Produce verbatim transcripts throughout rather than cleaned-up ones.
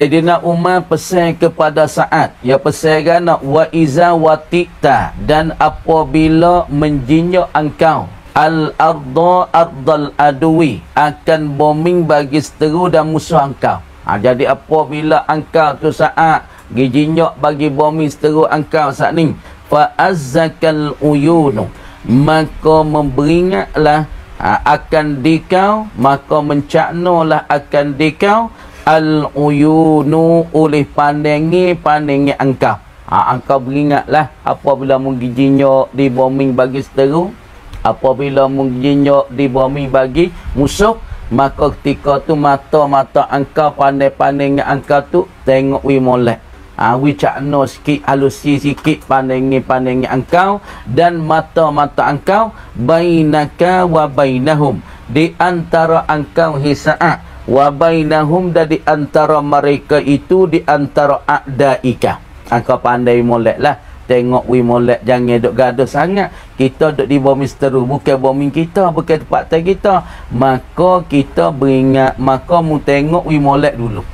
Sayyidina Umar pesan kepada Sa'ad, ya pesan nak wa iza watita, dan apabila menjinjak engkau al-arda ardal adwi, akan bombing bagi seteru dan musuh engkau. Ha, jadi apabila engkau tu Sa'ad gijinjak bagi bombing seteru engkau saat ni, fa azzakal uyunu, maka memberingatlah ha, akan dikau, maka mencaknalah akan dikau al-uyunu, oleh pandangi-pandangi angkau. Ha, angkau beringatlah apabila mengijinjok di bombing bagi seteru, apabila mengijinjok di bombing bagi musuh, maka ketika tu mata-mata angkau, pandai-pandai angkau tu tengok wi molek. Ha, wi cakno sikit, halusi sikit pandangi-pandangi angkau dan mata-mata angkau, bainaka wa bainahum, di antara angkau hisa'at, wa bainahum, dan di antara mereka itu, di antara a'daika. Angkau pandai molek lah, tengok we molek, jangan duk gaduh sangat. Kita duk di bombing seteru, bukan bombing kita, bukan tempat kita, maka kita beringat, maka mu tengok we molek dulu.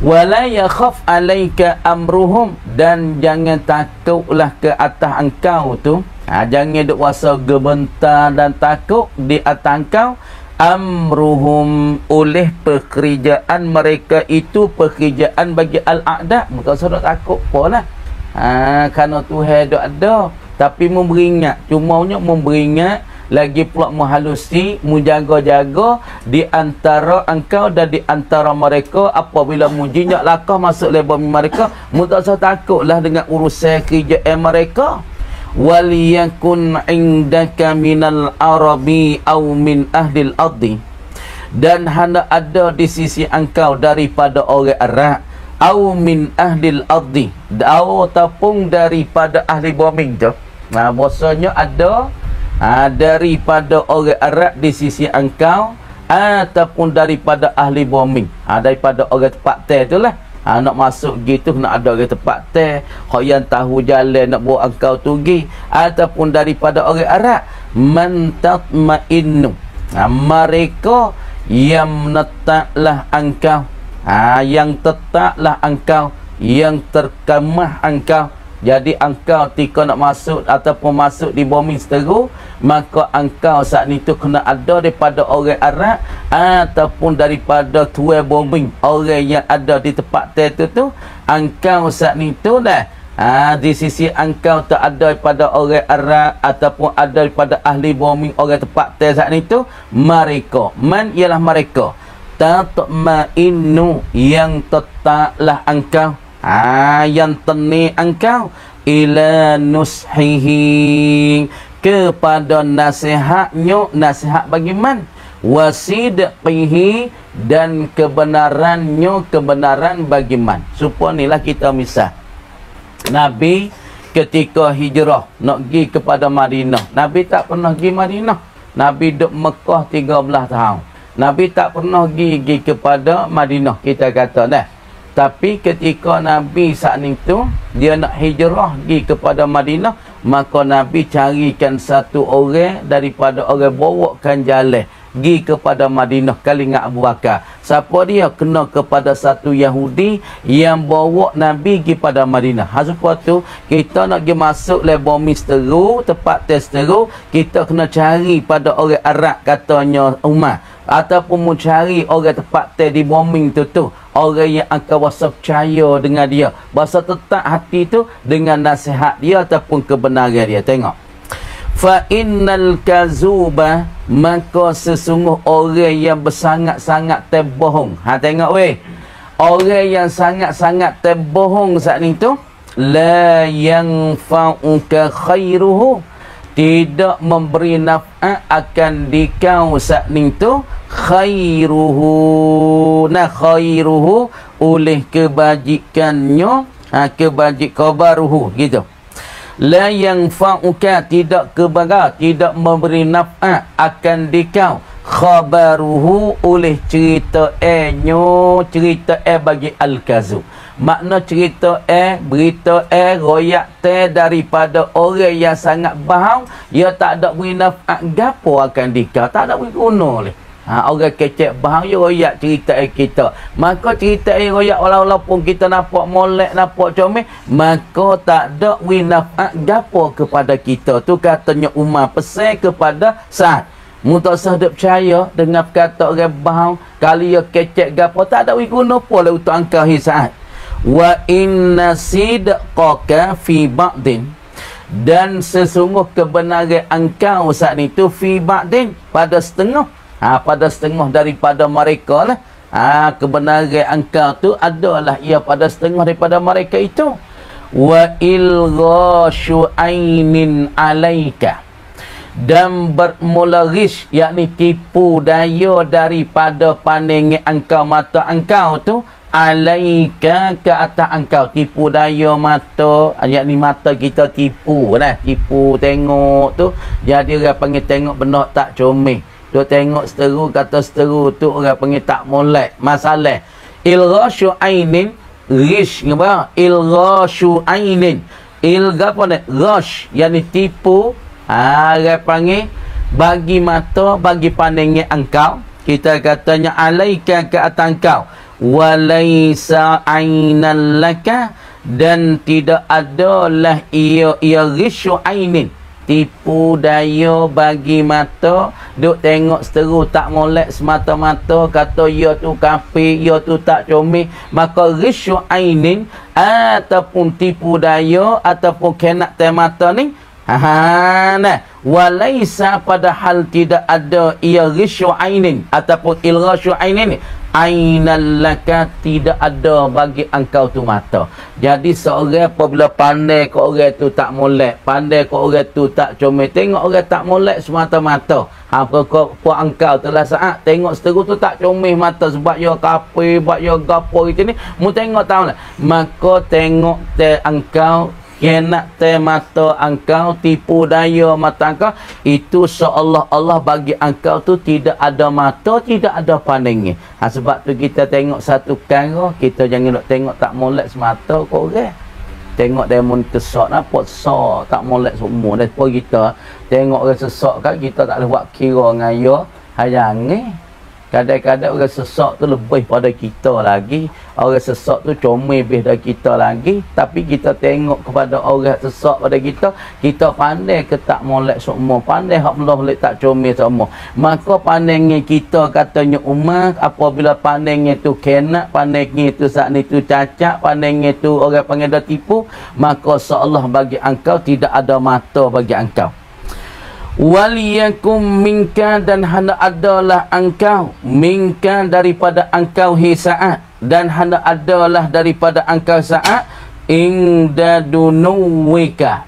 Wala yakhaf alaika amruhum, dan jangan takutlah ke atas engkau tu. Ha, jangan duk rasa gementar dan takut di atas engkau, amruhum, oleh pekerjaan mereka itu, pekerjaan bagi al-a'da. Maka saudara takut apalah, ha, kerana Tuhan dok ada, tapi memberingat, cuma nya memberingat lagi pula menghalusi, mujaga-jaga di antara engkau dan di antara mereka. Apabila mujinjak lakah masuk lebar mereka, mu tak usah takutlah dengan urusan kerjaan mereka. Waliyakun indaka minal arabi au min ahlil ardi, dan hendak ada di sisi engkau daripada orang Arab, au min ahlil ardi, au tapung daripada ahli bombing tu. Nah, bahasanya ada ha, daripada orang Arab di sisi engkau, ataupun daripada ahli bombing, ha, daripada orang tempat teh tu lah. Ha, nak masuk gitu nak ada ke tempat teh, kau yang tahu jalan nak bawa engkau tu gi, ataupun daripada orang Arab, man tatma'innu, ha, mereka yang menetaplah engkau, ha, yang tetaplah engkau, yang terkemah engkau. Jadi engkau tika nak masuk ataupun masuk di bombing seteru, maka engkau saat ni tu kena ada daripada orang Arab ataupun daripada tuan bombing, orang yang ada di tempat teh tu tu. Engkau saat ni tu dah, ha, di sisi engkau tak ada daripada orang Arab ataupun ada daripada ahli bombing, orang tempat teh saat ni tu. Mereka, man ialah mereka, tatma'innu, yang tetaplah engkau, ha, yang tenih engkau, ila nushihi, kepada nasihatnya, nasihat bagi man, wasidqihi, dan kebenarannya, kebenaran bagi man. Supaya inilah kita misal Nabi ketika hijrah nak pergi kepada Madinah. Nabi tak pernah pergi Madinah, Nabi duduk Mekah tiga belas tahun, Nabi tak pernah pergi kepada Madinah, kita kata dah. Tapi ketika Nabi saat itu dia nak hijrah pergi kepada Madinah, maka Nabi carikan satu orang daripada orang bawakan jalan pergi kepada Madinah kali dengan Abu Bakar. Siapa dia? Kena kepada satu Yahudi yang bawa Nabi pergi pada Madinah. Ha, supaya tu kita nak pergi masuk lebar misteru, tempat testeru, kita kena cari pada orang Arab katanya Umar, ataupun mencari orang tempat teh di bombing tu tu, orang yang akan rasa percaya dengan dia, rasa tetap hati tu dengan nasihat dia ataupun kebenaran dia. Tengok, fa innal kazuba, maka sesungguh orang yang bersangat-sangat terbohong. Ha, tengok weh, orang yang sangat-sangat terbohong saat ni tu, la yanfa'uka khairuhu, tidak memberi naf'at akan dikau saat ni tu, khairuhu, nah khairuhu, oleh kebajikannya, ha, kebajik kabaruhu gitu. La yang fa'uka, tidak kebaga, tidak memberi naf'at akan dikau khabaruhu, oleh cerita enyo, cerita eh bagi al-kazub. Makna cerita eh, berita eh, royak teh daripada orang yang sangat bahang, ia tak ada beri naf'at gapo akan dikau, tak ada beri guna leh. Ha, orang kecek faham je royak cerita kita. Maka cerita royak walau-walau pun kita nampak molek, nampak comel, maka tak ada winafat gapo kepada kita. Tu katanya Umar pesan kepada Sa'ad. Mutasah dah percaya dengan kata orang faham kali ya kecek gapo tak ada guna pula untuk angka hisab. Wa inna sidqaka fi ba'din, dan sesungguh kebenaran engkau saat itu fi ba'din pada setengah, ha, pada setengah daripada mereka lah. Ha, kebenaran engkau tu adalah ia pada setengah daripada mereka itu. Wa ilghashu ainin alaika, dan bermula ghish yakni tipu daya daripada pandangan engkau, mata engkau tu alaika ke atas engkau, tipu daya mata, yakni mata kita tipu lah, tipu tengok tu. Jadi orang panggil tengok benda tak comel, tu tengok seteru kata seteru tu orang panggil tak molek masalah. Ilghashu ainin ghish, apa ilghashu ainin, ilgha apa ghash yakni tipu, ah orang panggil bagi mata, bagi pandangan engkau, kita katanya alaika ke atas engkau. Walaisa ainan laka, dan tidak adalah ia ia ghisyu ainin, tipu daya bagi mata, duk tengok seteru tak molek semata-mata, kata ia tu kafir, ia tu tak comel. Maka ghisyu ainin ataupun tipu daya ataupun kenak mata ni, ha nah, walaisa padahal tidak ada ia ghisyu ainin ataupun ilghasyu ainin, ainal laka tidak ada bagi engkau tu mata. Jadi seorang apabila pandai ke orang tu tak molek, pandai ke orang tu tak comel, tengok orang tak molek semata-mata, ha pokok engkau telah saat tengok seteru tu tak comel mata sebab dia kafir, buat dia gapo gitu ni, mu tengok tahu lah. Maka tengok te engkau, kenak te mata engkau, tipu daya mata engkau, itu seolah-olah bagi engkau tu tidak ada mata, tidak ada pandangan. Ha, sebab tu kita tengok satu perkara, kita jangan nak tengok tak molek semata ke orang. Tengok dia mun tesak nampak sesak, tak molek semua. Depa kita tengok orang sesak kan kita tak boleh buat kira dengan dia. Hayang ni kadang-kadang orang sesak tu lebih pada kita lagi, orang sesak tu comel lebih dari kita lagi. Tapi kita tengok kepada orang sesak pada kita, kita pandai ke tak molek semua, pandai hak molek tak comel semua. Maka pandangan kita katanya Umar, apabila pandangan tu kenak, pandangan tu saat ni tu cacat, pandangan tu orang panggil dah tipu, maka seolah bagi engkau tidak ada mata bagi engkau. Waliyakum minka, dan hana adalah engkau minka daripada engkau hisaat, dan hana adalah daripada engkau saat inda dunuwika,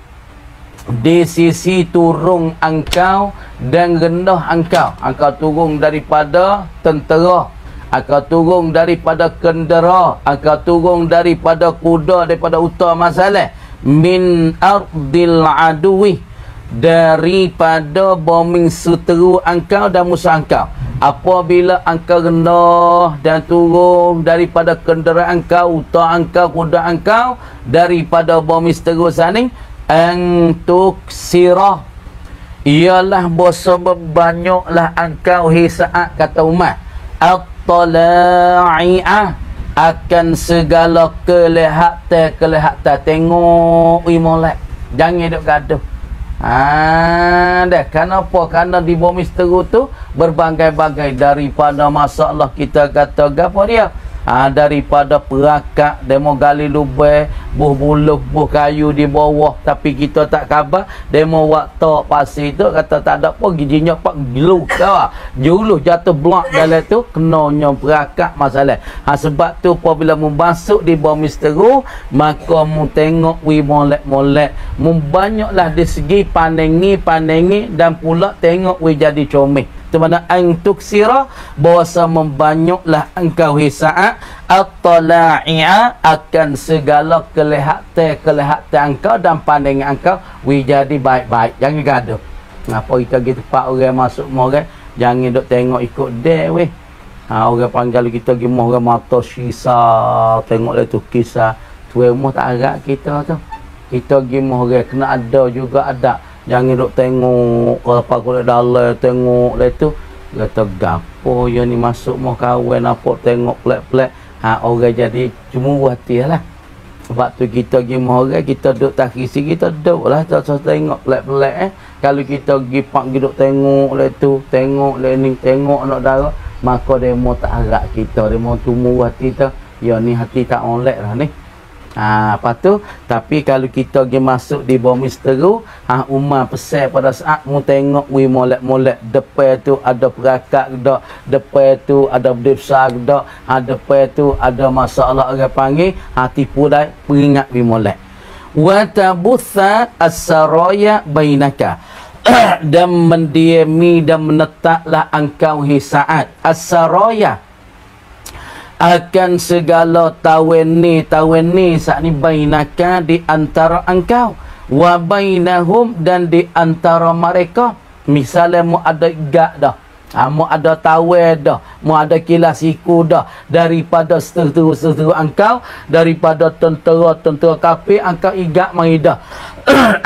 di sisi turun engkau dan rendah engkau. Engkau turun daripada tentera, engkau turun daripada kendera, engkau turun daripada kuda, daripada uta masalah. Min ardil aduwi, daripada bombing seteru engkau dan musuh engkau. Apabila engkau rendah dan turun daripada kenderaan engkau, uta engkau, kuda engkau, daripada bombing seteru saning, antuk sirah, ialah bosa banyaklah engkau hisaat kata umat, at-tala'i'ah, akan segala kelihatan-kelihatan. Tengok ui molek, jangan duk gaduh. Ah, dah kenapa? Kerana di bumi seteru tu berbagai-bagai, daripada masalah kita kata gapo dia? Ah, daripada perakak demo gali lubang, buh buluh buh kayu di bawah tapi kita tak khabar, demo waktu pasir tu kata tak ada apa giginya pak gelu kau. Juluh jatuh blok dalam tu kena nyom perakak masalah. Ha, sebab tu apabila mu masuk di bumi seteru, maka mu tengok wi molek-molek, membanyaklah di segi pandangi-pandangi dan pula tengok wi jadi comel. Tumana antuksira, bahasa membanyaklah engkau hisaat, at-tala'i'a, akan segala kelihatan-kelihatan engkau dan pandangan engkau wi jadi baik-baik. Jangan gaduh. Kenapa kita pergi tempat orang masuk orang, jangan duk tengok ikut dia weh. Ha, orang panggil kita pergi orang mata sisa, tengoklah tu kisah tuai rumah tak harap kita tu. Kita pergi orang kena ada juga ada. Jangan duk tengok kalau pakai dalam tengok letu kata gapo apa ya ni masuk mau kahwin apa tengok pelak-pelak, ha orang jadi cemurah hatilah. Waktu kita pergi orang, kita duduk taksi, kita duduk lah, tak usah tengok pelak-pelak eh. Kalau kita pergi pak duduk tengok leh tu, tengok leh ni, tengok anak dara, maka dia mau tak harap kita, dia mau cemurah hati kita. Ya ni hati tak oleh lah ni. Ha, lepas tu, tapi kalau kita pergi masuk di bawah misteru, ha, Umar pesan pada saat mu tengok we molek-molek, depan tu ada perakak dak, depan tu ada berdepsar dak, ha, depan tu ada masalah orang panggil, ha, tipu dah, peringat we molek. Wa tabutha as-saraya bainaka, dan mendiami dan menetaklah engkau hisaat as-saraya akan segala tawen ni, tawen ni saat ni bainaka di antara engkau, wa bainahum dan di antara mereka. Misalnya mu ada gak dah, ha, mu ada tawen dah, mu ada kilas siku dah, daripada seteru-seteru engkau, daripada tentera-tentera kafir engkau igak mari dah.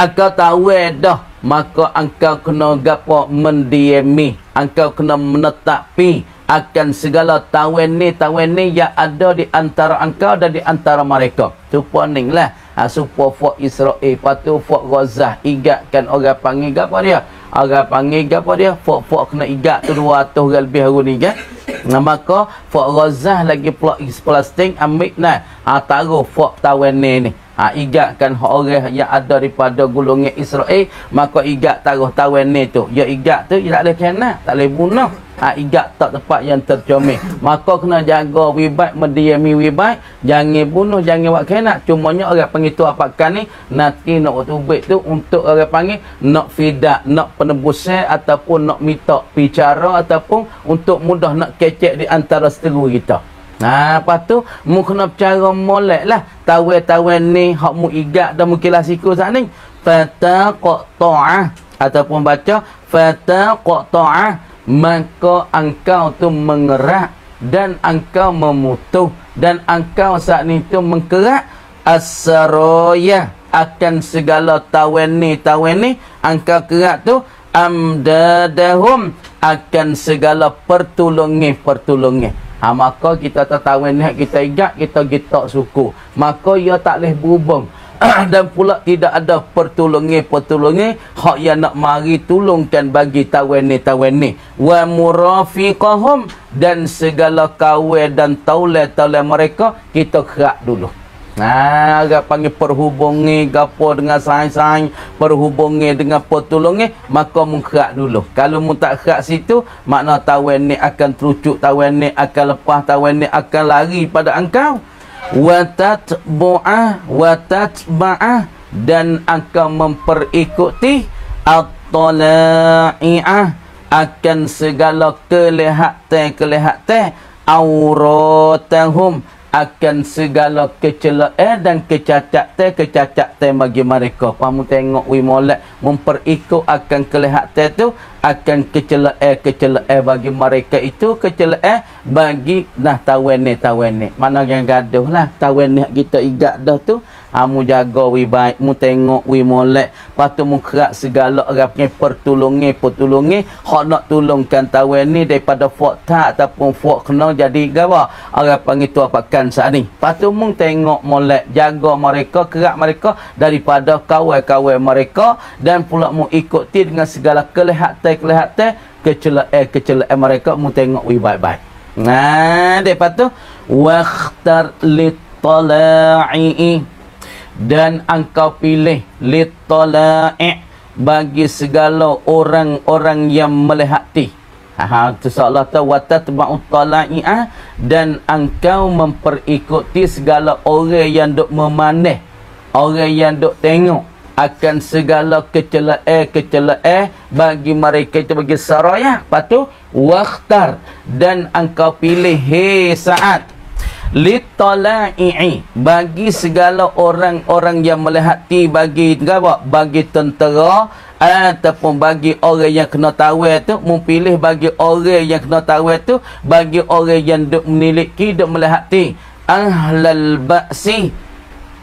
Engkau tawen dah, maka engkau kena gapo mendiami, engkau kena menetapi akan segala tawen ni, tawen ni yang ada di antara engkau dan di antara mereka. Supa ning lah, ha, supa Fok Israel, patu Fok Ghazah, igatkan orang panggil apa dia? Orang panggil apa dia? Fok-fok kena igat tu dua ratus orang lebih hari ni kan? Nah, maka Fok Ghazah lagi pula Palestin ambil nah, ha, taruh Fok tawen ni ni. Ha, igatkan orang yang ada daripada golongan Israel, maka igat taruh tawen ni tu. Ya igat tu, dia tak boleh kena, tak boleh bunuh. Ha, igat tak tempat yang tercomel. Maka kena jaga wibat, mendiami wibat, jangan bunuh, jangan buat kena. Cumanya orang panggil tu apakan ni, nanti nak waktu baik tu untuk orang panggil nak fidak, nak penebusan ataupun nak minta bicara ataupun untuk mudah nak kecek di antara seteru kita. Nah, lepas tu mu kena bercara molek lah, tawen-tawen ni hak mu igat dan mu kilas siku saat ni. Fataqta'ah ataupun baca fataqta'ah, maka engkau tu mengerak dan engkau memutuh dan engkau saat ni tu mengkerak as-saraya akan segala tawen ni, tawen ni engkau kerak tu amdadahum akan segala pertolongan-pertolongan. Ha, maka kita tertawan ni, kita ingat, kita getak suku. Maka ia tak boleh berubah. Dan pula tidak ada pertolongan-pertolongan hak yang nak mari tolongkan bagi tawan ni, tawan ni. Wa murafiqahum dan segala kawan dan taulah-taulah mereka, kita kerak dulu. Nah, agak panggil perhubungi gapo dengan saing-saing, perhubungi dengan pertolongan, maka mengkerak dulu. Kalau mu tak kerak situ, makna tawen ni akan terucuk, tawen ni akan lepas, tawen ni akan lari pada engkau. Wa tatbu'ah, wa tatba'ah dan engkau memperikuti at-tala'i'ah akan segala kelihatan-kelihatan auratahum akan segala kecelakaan dan kecacatan-kecacatan bagi mereka. Kamu tengok we molek memperikut akan kelihatan tu akan kecelakaan-kecelakaan bagi mereka itu, kecelakaan bagi nah tawen ni, tawen ni. Mana yang gaduh lah tawen ni kita igat dah tu. Kamu jaga we baik, mu tengok we molek, lepas tu mu kerak segala orang punya pertolongan-pertolongan hak nak tolongkan tawen ni daripada fok tak ataupun fok kena jadi gawa. Orang panggil tu apakan saat ni. Lepas tu mung tengok molek, jaga mereka, kerak mereka daripada kawan-kawan mereka dan pula mung ikuti dengan segala kelihatan-kelihatan kecelakaan-kecelakaan mereka, mung tengok we baik-baik. Nah, lepas tu waqtar litala'i dan engkau pilih litala'i bagi segala orang-orang yang melihati. Ha, tu soalah tu watatba'ut tala'i'ah dan engkau memperikuti segala orang yang duk memaneh, orang yang duk tengok akan segala kecelakaan-kecelakaan bagi mereka itu bagi saraya. Lepas tu wakhtar dan engkau pilih he saat litala'i bagi segala orang-orang yang melihati, bagi gawak, bagi tentera ataupun bagi orang yang kena tawar tu, mempilih bagi orang yang kena tawar tu, bagi orang yang duk meniliki, duk melihati ahlal ba'si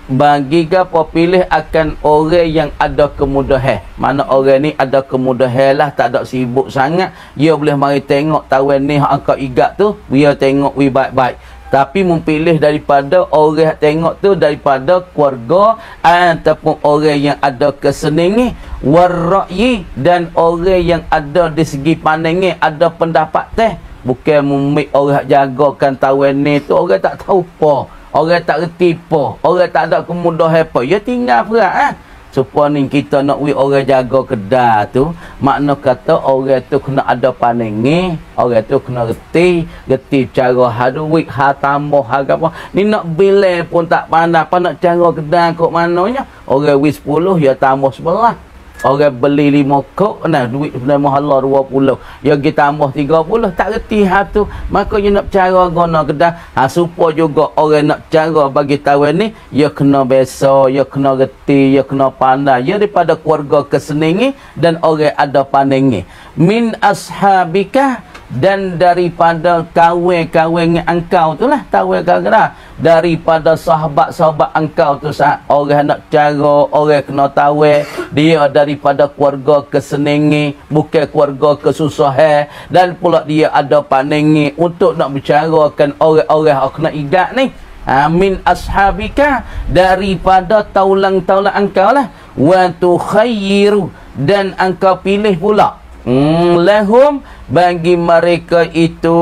bagikan popilih akan orang yang ada kemudahan. Mana orang ni ada kemudahan lah, tak ada sibuk sangat. Dia boleh mari tengok tawan ni hak angkat igat tu, dia tengok we baik-baik. Tapi mempilih daripada orang tengok tu daripada keluarga ataupun orang yang ada kesenangan wara'yi dan orang yang ada di segi pandangan ada pendapat teh. Bukan memik orang jagakan tawan ni tu orang tak tahu apa. Orang tak reti apa. Orang tak ada kemudahan apa. Ya tinggal perak eh. Supaya ni kita nak we orang jaga kedai tu. Makna kata orang tu kena ada pandangan. Orang tu kena reti. Reti cara haduik, hatambo, hagapa. Ni nak bila pun tak pandai. Pandai cara kedai kot mananya. Orang we sepuluh, ya tambah sebelah. Orang beli lima kok, nah duit nama Allah dua puluh. Ya kita tambah tiga puluh, tak reti hal tu. Makanya nak cara guna kedah. Ha, supaya juga orang nak cara bagi tawan ni, ya kena besar, ya kena reti, ya kena pandai. Ya daripada keluarga kesenangan dan orang ada pandangan. Min ashabika dan daripada kawan-kawan engkau tu lah, kawan-kawan daripada sahabat-sahabat engkau tu sah. Orang nak cara, orang kena tawar. Dia daripada keluarga kesenangan, bukan keluarga kesusahan. Dan pula dia ada pandangan untuk nak bicarakan orang-orang yang kena idat ni. Amin ashabika daripada taulang-taulang engkau lah. Wa tukhayyiru dan engkau pilih pula. Hmm, lahum bagi mereka itu,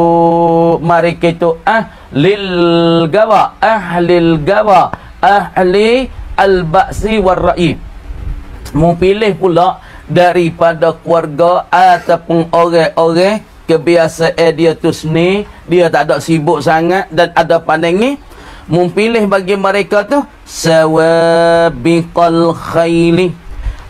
mereka itu ahlil gawa, ahlil gawa, ahli al-ba'si war-ra'i. Mempilih pula daripada keluarga ataupun orang-orang kebiasaan dia tu sendiri, dia tak ada sibuk sangat dan ada pandangan. Mempilih bagi mereka tu sawabiqal khayli,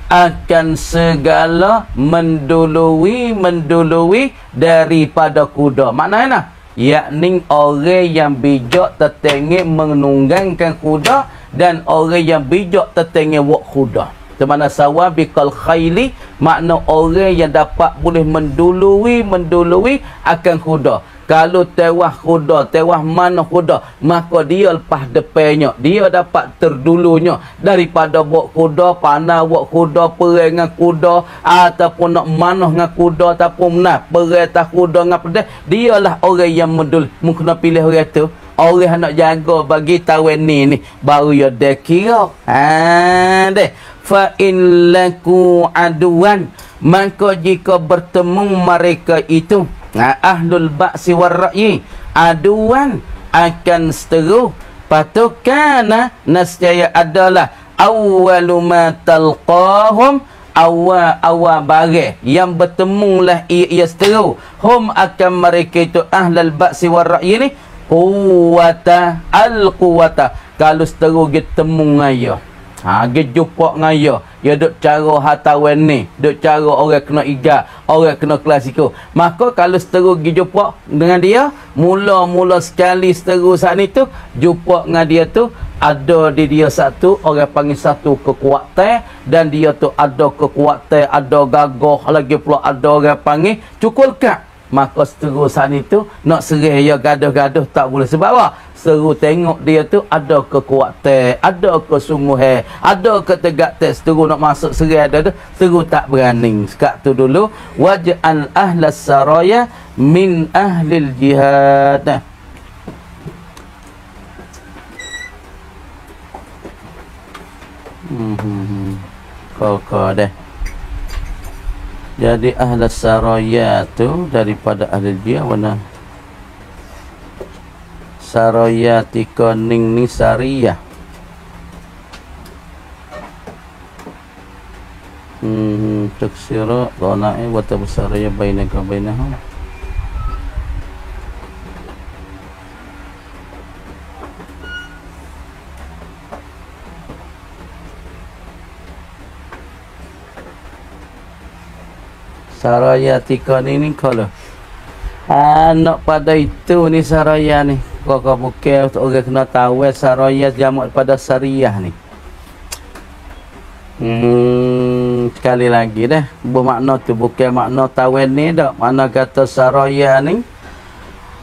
akan segala mendului mendului daripada kuda. Maknanya yakni orang yang bijak tertengok menunggankan kuda dan orang yang bijak tertengok wak kuda. Temana sawabiqal khayli makna orang yang dapat boleh mendului mendului akan kuda. Kalau tewah kuda, tewah mana kuda, maka dia lepas depannya. Dia dapat terdulunya. Daripada buat kuda, panah buat kuda, perang dengan kuda, ataupun nak manuh dengan kuda, ataupun nak perang atas kuda dengan pedang. Dialah orang yang mendul. Mungkin nak pilih orang tu. Orang nak jaga bagi tawan ni ni. Baru ya dia kira. Haa deh. Fa'in laku aduan. Maka jika bertemu mereka itu. Nah, ahlul ba'si war-ra'yi aduan akan seteru. Patukana nasjaya adalah awwalu ma talqahum awa awa bare yang bertemulah ia, ia seteru. Hum akan mereka itu ahlul ba'si war-ra'yi ni quwata al-quwata. Kalau seteru dia temu ngaya. Ha, dia jumpa ngaya. Dia duk cara hatawan ni. Duk cara orang kena igat. Orang kena klasiko. Maka kalau seteru dia jumpa dengan dia. Mula-mula sekali seteru saat ni tu. Jumpa dengan dia tu. Ada di dia satu. Orang panggil satu kekuatan. Dan dia tu ada kekuatan. Ada gagah. Lagi pula ada orang panggil cukulkan. Maka seteru saat ni tu. Nak serih dia gaduh-gaduh. Tak boleh sebab apa? Seru tengok dia tu ada kekuatan, ada kesungguhan, ada ketegatan. Seru nak masuk serai ada tu, seru tak berani. Sekat tu dulu waj'al ahlas saraya min ahlil jihad. Hmm hmm. Kau-kau deh. Jadi ahlas saraya tu daripada ahlil jihad mana? Saraya tika ning ni sariyah. Hmm, taksira dhana'i wa tabsaraya bainaka bainahum. Saraya tika ning ni kalau anak pada itu ni saraya ni. Kau-kau buka untuk orang kena tahu saraya jamak pada sariyah ni. Hmm, sekali lagi dah. Bermakna tu bukan makna tahu ni dak. Mana kata saraya ni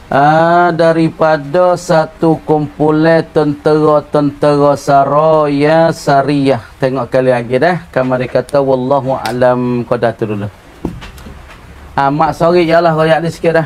Ah, daripada satu kumpulan tentera-tentera Saraya Sariyah. Tengok kali lagi dah. Kamar dia kata wallahu alam qada tu dulu. Ah, mak sorry jelah royak ni sikit dah.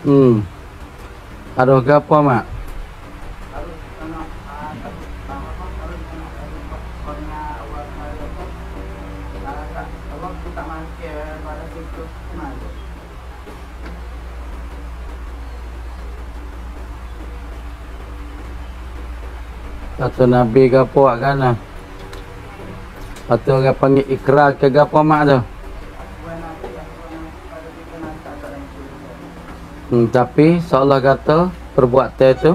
Hmm. Aduh apa mak? Satu nabi ke apa kan lah. Satu orang panggil ikrar ke apa mak tu? Hmm, tapi seolah kata perbuatan tu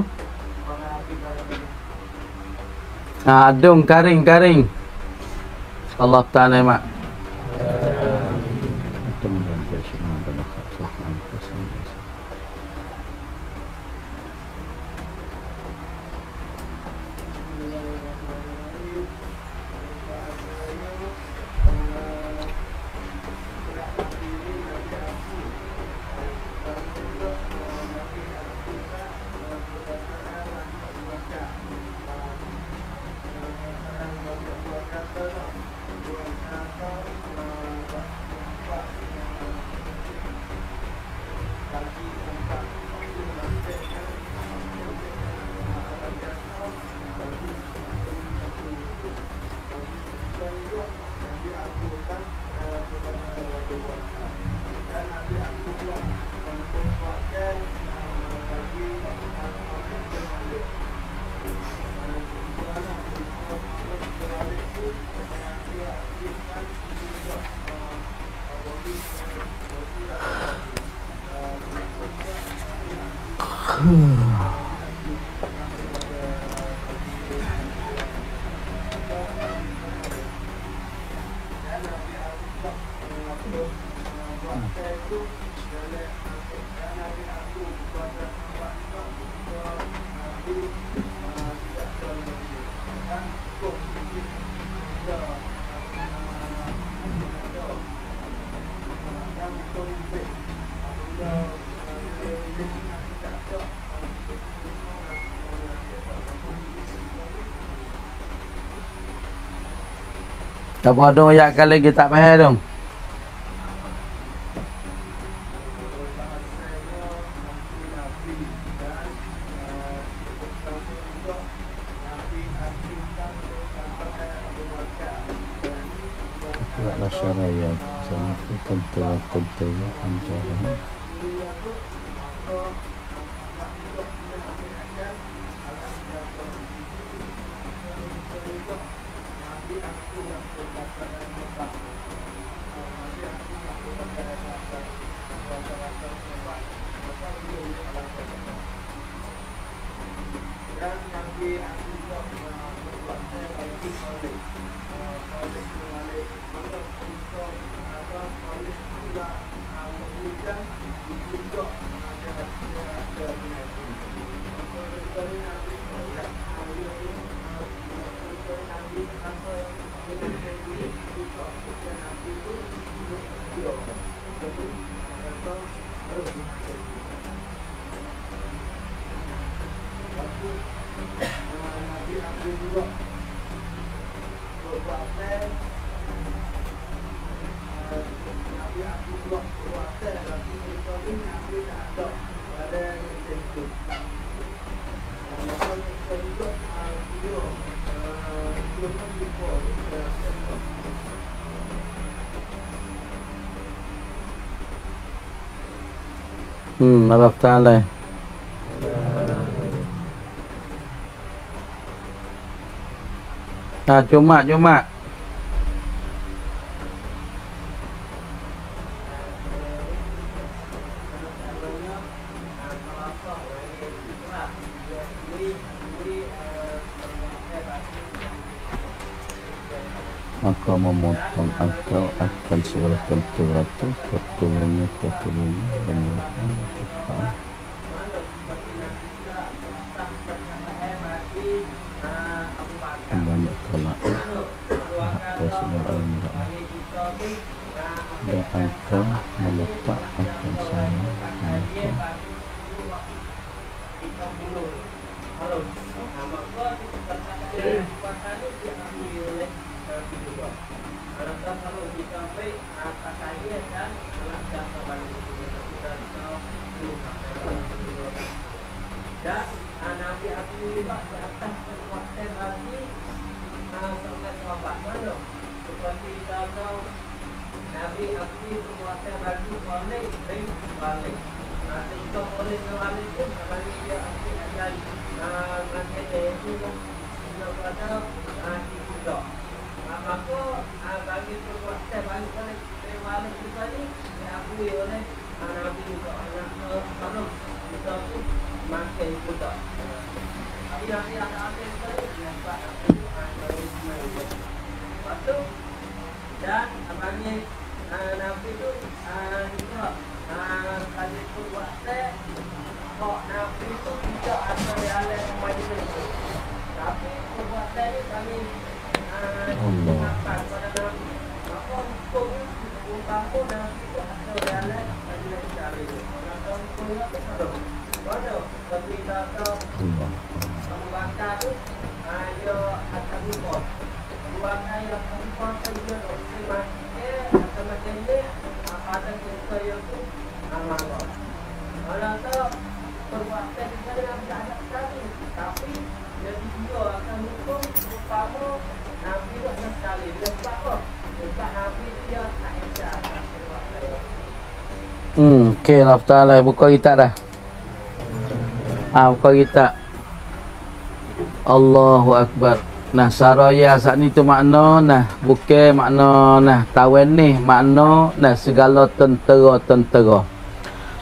nah, adung karing-karing Allah Ta'ala mak tak bodoh ayat kali lagi tak payah dong. البشريات كنت وكنت الحمد لله. Hmm, Allah Ta'ala. Nah, cuma, cuma. Maka memotong atau akan sebelah tentu-tentu ketulunya ketulunya penyelapan ketulunya banyak kelak atau sebelah al-mura'ah dan angka meletak akan sama angka Hmm, ok lah Ta'ala, buka kita dah. Ah, buka kita. Allahu Akbar. Nah, saraya saat ni tu makna nah, bukan makna nah, tawen ni makna nah segala tentera-tentera.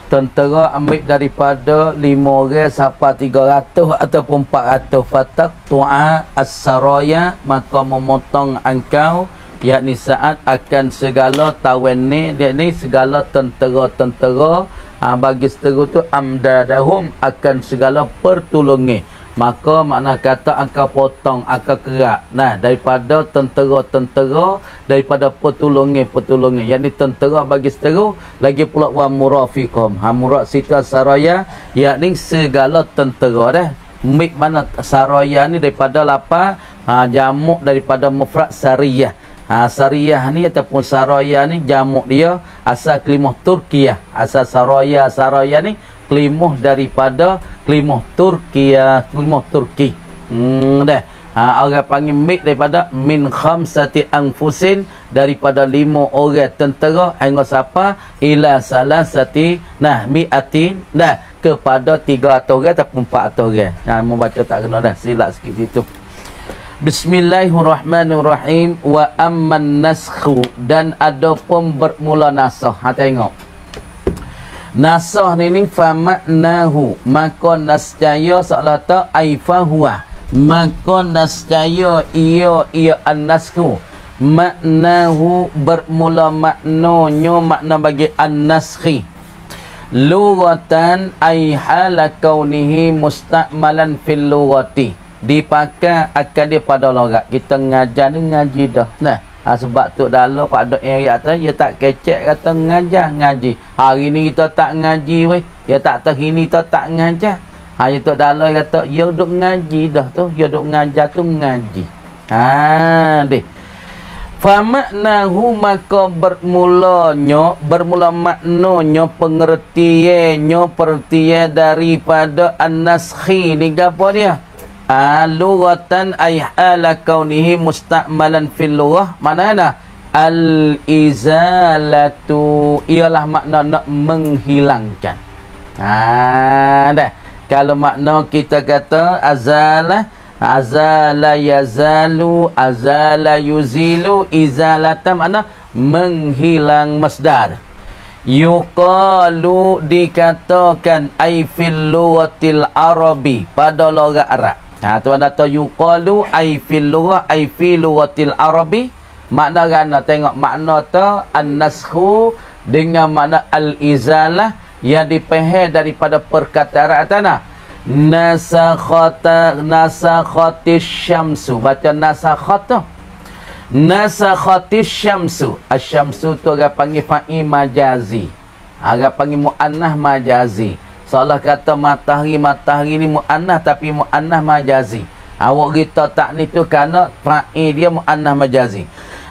Tentera ambil daripada lima orang sampai tiga ratus ataupun empat ratus. Fataqtu'a as-saraya, maka memotong engkau yakni saat akan segala tawen ni, dia ni segala tentera-tentera ha, bagi setera tu amdadahum akan segala pertulungi, maka makna kata angka potong angka kerak nah daripada tentera-tentera daripada pertulungi-pertulungi yakni tentera bagi setera lagi pula wa murafiqum ha murad sita saraya yakni segala tentera dah mik mana saraya ni daripada lapar ha, jamuk daripada mufrad sariyah. Ha, sariyah ni ataupun saraya ni jamuk dia asal kelimah Turkiah. Asal saraya saraya ni kelimah daripada kelimah Turkiah, kelimah Turki. Hmm dah. Ha, orang panggil mik daripada min khamsati anfusin, daripada lima orang tentera hingga siapa ila salasati nah miatin dah kepada tiga atau orang ataupun empat atau orang. Nah, membaca tak kena dah, silap sikit situ. Bismillahirrahmanirrahim. Wa amman naskhu, dan ada pun bermula nasah. Ha, tengok. Nasah ni ni famaknahu, maka nascaya seolah tak aifahuah, maka nascaya ia ia an-nasku maknahu bermula maknanya makna bagi an-naskhi lughatan ay hala kaunihi musta'malan fil lughati, dipakai akan dia pada logat. Kita ngajar ni ngaji dah nah ha, sebab tu dalam pada ayat tadi dia tak kecek kata ngajar ngaji. Hari ni kita tak ngaji weh, dia tak tahu ini kita tak ngajar. Ha, itu dalam kata dia duduk ngaji dah tu, dia duduk ngajar tu ngaji. Ha deh. Fa maknahu maka bermulanya, bermula maknanya pengertiannya pertian daripada an-naskhi ni apa dia? Alughatan ay ala kaunihi musta'malan fil lughah. Maknanya al-izalatu, ialah makna nak menghilangkan. Ha dah. Kalau makna kita kata azalah, azala yazalu, azala yuzilu, izalatan makna menghilang masdar. Yuqalu, dikatakan ay fil lughati al-arabi, pada logat Arab. Ha tuan kata yuqalu ay fil lughah ay fil lughati al-arabi, makna gana tengok makna ta an-naskhu dengan makna al-izalah yang dipaham daripada perkataan tanah. Nasakhata, nasakhatis syamsu, baca nasakhata, nasakhatis syamsu. Asyamsu tu orang panggil fa'il majazi, orang panggil mu'annah majazi. Seolah kata matahari, matahari ni mu'annah tapi mu'annah majazi. Awak kita tak ni tu kerana fa'il dia mu'annah majazi.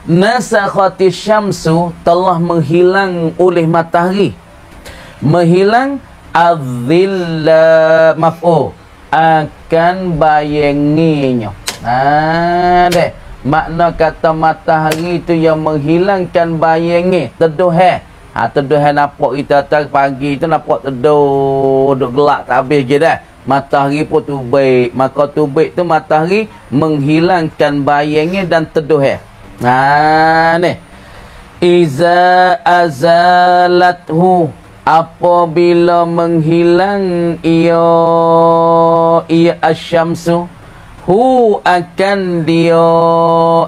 Nasakhatis syamsu, telah menghilang oleh matahari, menghilang azilla maf'ul akan bayanginya. Ha deh, makna kata matahari tu yang menghilangkan bayangi teduh eh. Ha teduh eh, nampak kita tak pagi tu nampak teduh duk gelap tak habis je dah. Matahari pun tubik, maka tubik tu matahari menghilangkan bayangi dan teduh eh. Ha ni iza azalathu, apabila menghilang ia ia asyamsu, hu akan dia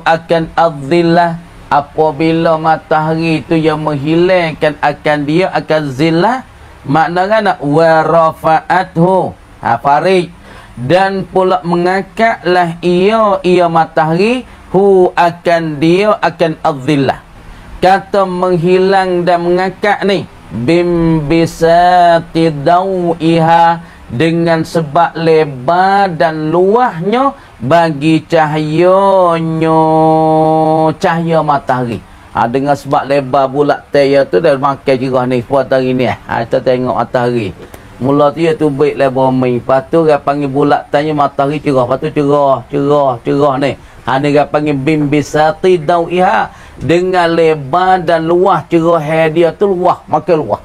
akan azillah, apabila matahari itu yang menghilangkan akan dia akan zillah. Maknanya wa rafa'athu ha farid, dan pula mengangkatlah ia ia matahari, hu akan dia akan azillah. Kata menghilang dan mengangkat ni bimbisati dawiha, dengan sebab lebar dan luahnya bagi cahayanya cahaya matahari. Ha, dengan sebab lebar bulat taya tu dah makan jirah ni puat hari ni eh. Ha, kita tengok matahari mula tu dia tu baik lebar mai, patu dia panggil bulat tanya matahari cerah, patu cerah cerah cerah ni. Ha dia panggil bimbisati dawiha, dengan lebar dan luah cerah dia tu luah, maka luah.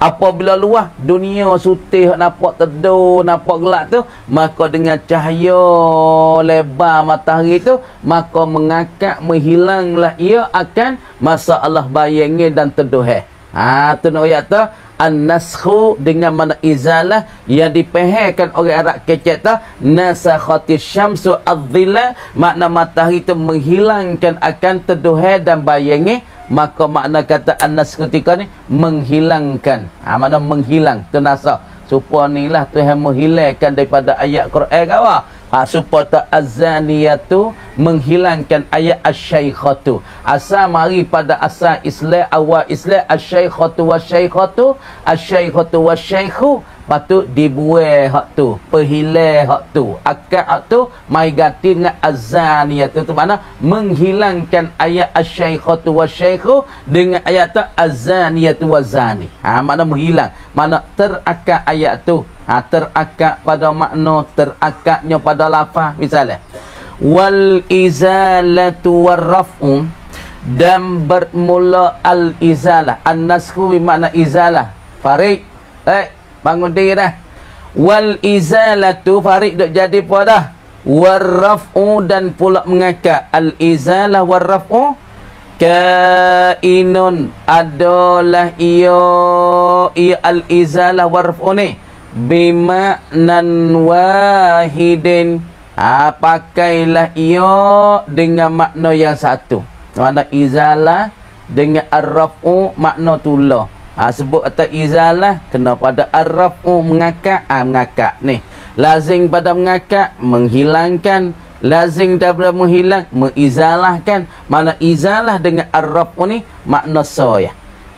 Apabila luah dunia sutih nampak teduh, nampak gelap tu, maka dengan cahaya lebar matahari tu maka mengangkat menghilanglah ia akan masalah bayangi dan teduh. Ha tu nak ayat tu an-naskhu dengan makna izalah yang dipahamkan oleh Arab kecek tu nasakhatis syamsu adh-dhillah, makna matahari itu menghilangkan akan teduh dan bayangi. Maka makna kata an-naskhu ketika ni menghilangkan. Ha makna menghilang tu nasakh. Supaya nilah Tuhan menghilangkan daripada ayat Quran kawa. Ha supaya ta az-zaniyatu menghilangkan ayat asy-syaikhatu. Asal mari pada asal Islam awal Islam asy-syaikhatu wasy-syaikhatu asy-syaikhatu wasy-syaikhu, patut dibuai hak tu, perhilang hak tu, akad hak tu mai ganti dengan az-zaniyatu, tu makna menghilangkan ayat asy-syaikhatu wasy-syaikhu dengan ayat ta az-zaniyatu waz-zani. Ha makna menghilang, makna terakad ayat tu. Ha terakad pada makna, terakadnya pada lafaz misalnya wal izalatu warraf'u, dan bermula al-izalah, an-nasku bermakna izalah. Farid, eh, bangun diri dah. Wal izalatu, Farid duk jadi apa dah? Warraf'u, dan pula mengangkat. Al-izalah warraf'u kainun, adalah ia, ia al-izalah warraf'u ni bimaknan wahidin, ha, pakailah ia dengan makna yang satu. Makna izalah dengan ar-raf'u makna tulah. Ha, sebut atas izalah kena pada ar-raf'u mengakak, ha, mengakak ni. Lazim pada mengakak menghilangkan, lazim daripada menghilang mengizalahkan. Makna izalah dengan ar-raf'u ni makna soya.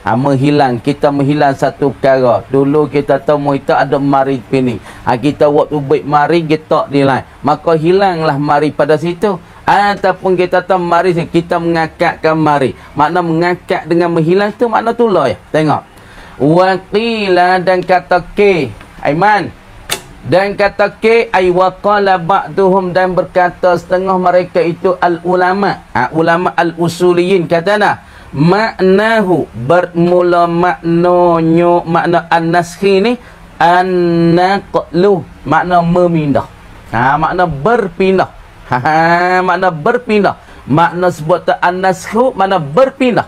Ha, menghilang, kita menghilang satu perkara. Dulu kita tahu kita ada mari pini. Ha, kita waktu baik mari kita nilai. Maka hilanglah mari pada situ. Ataupun kita tahu mari, kita mengakakkan mari. Makna mengakak dengan menghilang tu makna tulah ya. Tengok. Waqila, dan kata ke Aiman, dan kata ke ay waqala ba'duhum, dan berkata setengah mereka itu al ulama. Ha, ulama al usuliyin katalah maknahu, bermula maknanya, makna an-naskhi ni an-naqlu, makna memindah. Ha, makna berpindah. Ha, makna berpindah. Makna sebut an-naskhu makna berpindah.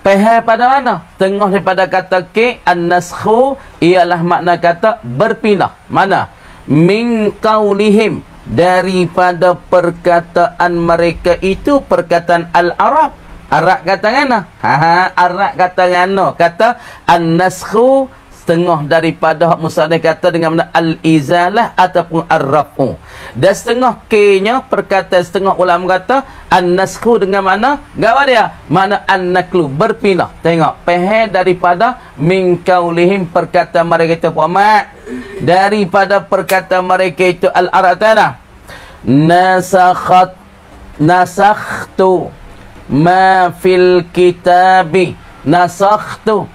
Pihak pada mana? Tengah daripada kata ke an-naskhu ialah makna kata berpindah. Mana? Min qaulihim, daripada perkataan mereka itu, perkataan al-Arab. Arab kata ngana? Ha, Arab kata ngana? Kata an-naskhu setengah daripada hak musanad kata dengan makna al-izalah ataupun ar-raf'u. Dan setengah K-nya perkataan setengah ulama kata an-naskhu dengan makna gawa dia makna an-naklu berpindah. Tengok peh daripada min kaulihim, perkataan mereka itu Muhammad, daripada perkataan mereka itu al-Arab tanah nasakhat, nasakhtu ma fil kitabi, nasakhtu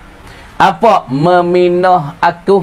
apa? Memindah aku,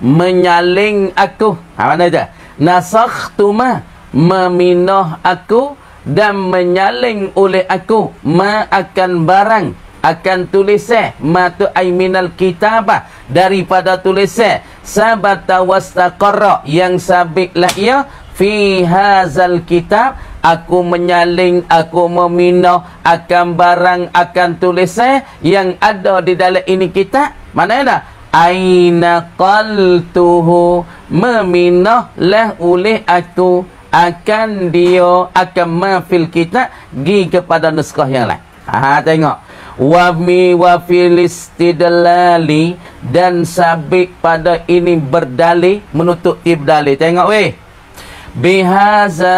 menyaling aku. Ha, mana dia? Nasakhtu ma, memindah aku dan menyaling oleh aku ma akan barang, akan tulisan ma tu aiminal kitabah, daripada tulisan sabata wastaqarra, yang sabitlah ia fi hazal kitab. Aku menyaling, aku memindah akan barang, akan tulisan yang ada di dalam ini kita. Mana dah? Aina qaltuhu, memindahlah oleh aku akan dia, akan mafil kita gi kepada naskah yang lain. Ha, tengok. Wa mi wa fil istidlali, dan sabik pada ini berdalil, menutup ibdalil. Tengok weh. Bihaza,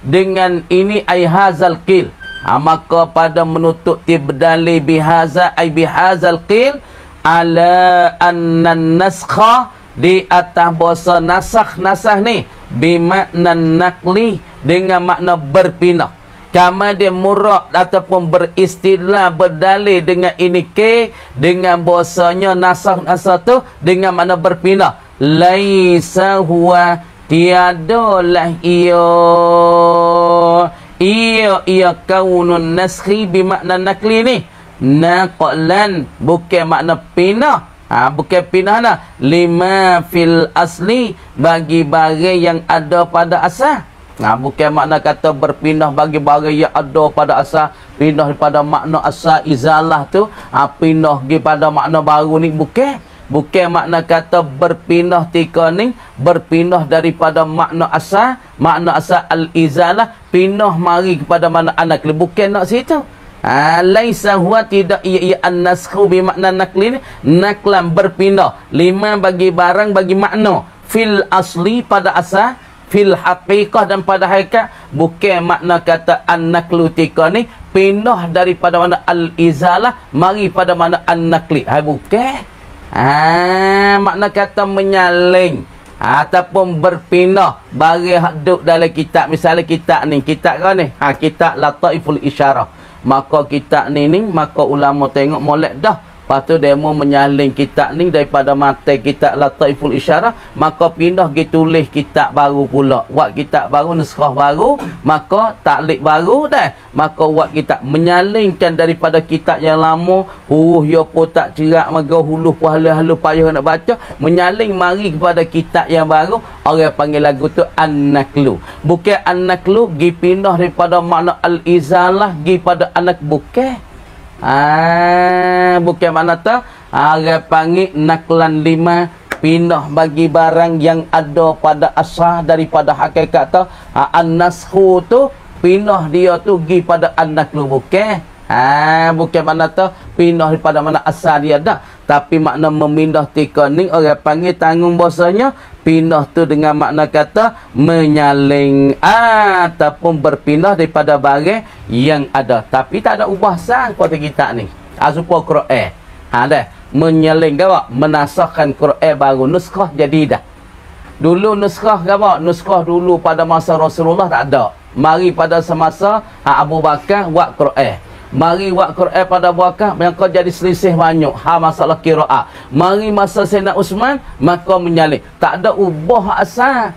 dengan ini ai hazal qil. Ha, maka pada menutup tibdali bihaza ai bihazal qil ala annan naskha, di atas bahasa nasakh. Nasakh ni bimakna naqli dengan makna berpindah. Kama dia murad ataupun beristilah berdalil dengan ini ke, dengan bahasanya nasakh-nasakh tu dengan makna berpindah. Laisa huwa, tiadalah ia, ia ia kaunun naskhi bimakna nakli ni naqlan, bukan makna pindah. Ha, bukan pindah lah. Lima fil asli, bagi barang yang ada pada asal. Ha, bukan makna kata berpindah bagi barang yang ada pada asal. Pindah daripada makna asal izalah tu, ha, pindah pergi pada makna baru ni, bukan. Bukan makna kata berpindah tika ni, berpindah daripada makna asal, makna asal al-izalah, pindah mari kepada makna an-nakli. Bukan nak situ. Ha, laisa huwa, tidak ia an-naskhu bi makna nakli ni, naklan berpindah. Lima bagi barang, bagi makna. Fil asli pada asal, fil haqiqah dan pada hakikat. Bukan makna kata an-naklu tika ni, pindah daripada makna al-izalah, mari pada makna an-nakli. Ha, bukan. Ha, makna kata menyaling, ha, ataupun berpindah barang hak duk dalam kitab. Misalnya kitab ni, kitab kau ni, ha, kitab Lataiful Isyarah. Maka kitab ni ni, maka ulama tengok molek dah Lepas tu demo menyaling kitab ni daripada mata kitab Lataiful Isyarah, maka pindah pergi tulis kitab baru pula, buat kitab baru, nuskhah baru, maka taklif baru dah. Maka buat kitab menyalingkan daripada kitab yang lama, huruf yo pun tak cerak, maka huluh pahala-halu payah nak baca, menyaling mari kepada kitab yang baru. Orang panggil lagu tu an-naklu. Bukan an-naklu gi pindah daripada makna al-izalah gi pada anak bukan. Ah, bukan mana tu? Orang panggil naklan lima, pindah bagi barang yang ada pada asah daripada hakikat tu. Ah, an-naskhu tu pindah dia tu gi pada an-naklu, bukan? Ah, bukan mana tu? Pindah daripada mana asal dia dah. Tapi makna memindah tika ni orang panggil tanggung bahasanya pindah tu dengan makna kata menyaling ah, ataupun berpindah daripada barang yang ada. Tapi tak ada ubah sang pada kita ni. Asupa Quran. Ha dah, menyaling gawa menasahkan Quran baru nuskah jadi dah. Dulu nuskah gawa, nuskah dulu pada masa Rasulullah tak ada. Mari pada semasa ha, Abu Bakar buat Quran. Mari buat Quran pada buakah, maka jadi selisih banyak. Ha, masalah kiraah. Mari masa Sayyidina Uthman, maka menyalin. Tak ada ubah asal.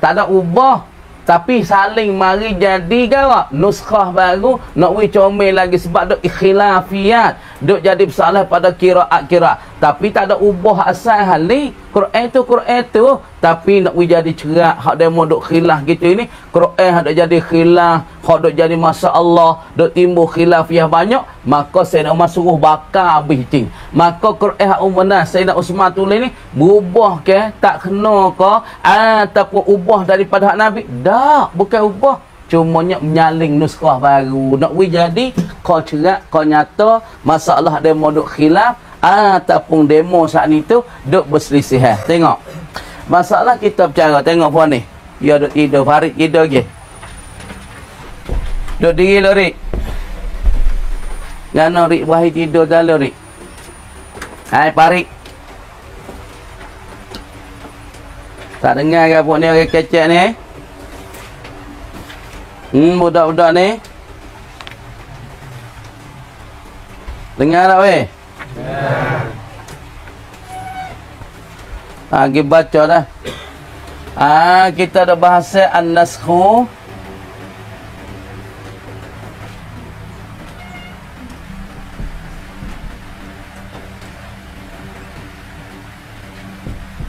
Tak ada ubah. Tapi saling mari jadi gawak. Nuskhah baru, nak we comel lagi. Sebab duk ikhilafiyat. Duk jadi bersalah pada kiraah-kiraah. Tapi tak ada ubah asal hal ni. Quran tu, Quran tu. Tapi nak we jadi cerak. Hak demo duk khilaf gitu ini. Quran hak duk jadi khilaf. Hak duk jadi masalah. Duk timbul khilafiyah banyak. Maka Sayyidina Umar suruh bakar habis ting. Maka Quran hak umanah Sayyidina Uthman tulis ni berubah ke? Tak kena ke? Ataupun ubah daripada hak Nabi? Tak, bukan ubah. Cumanya menyaling nuskah baru. Nak we jadi kau cerak, kau nyata masalah demo duk khilaf ataupun demo saat ni tu duk berselisih. Ha, tengok. Masalah kita bercara, tengok puan ni. Ya duk tidur, Farid tidur je. Duk diri lo Rik. Gano Rik Wahid tidur galo Rik. Hai Farid. Tak dengar ke puan ni orang kecek ni? Hmm, budak-budak ni. Dengar tak weh? Ha, kita baca dah. Ha, kita ada bahasa an-naskhu.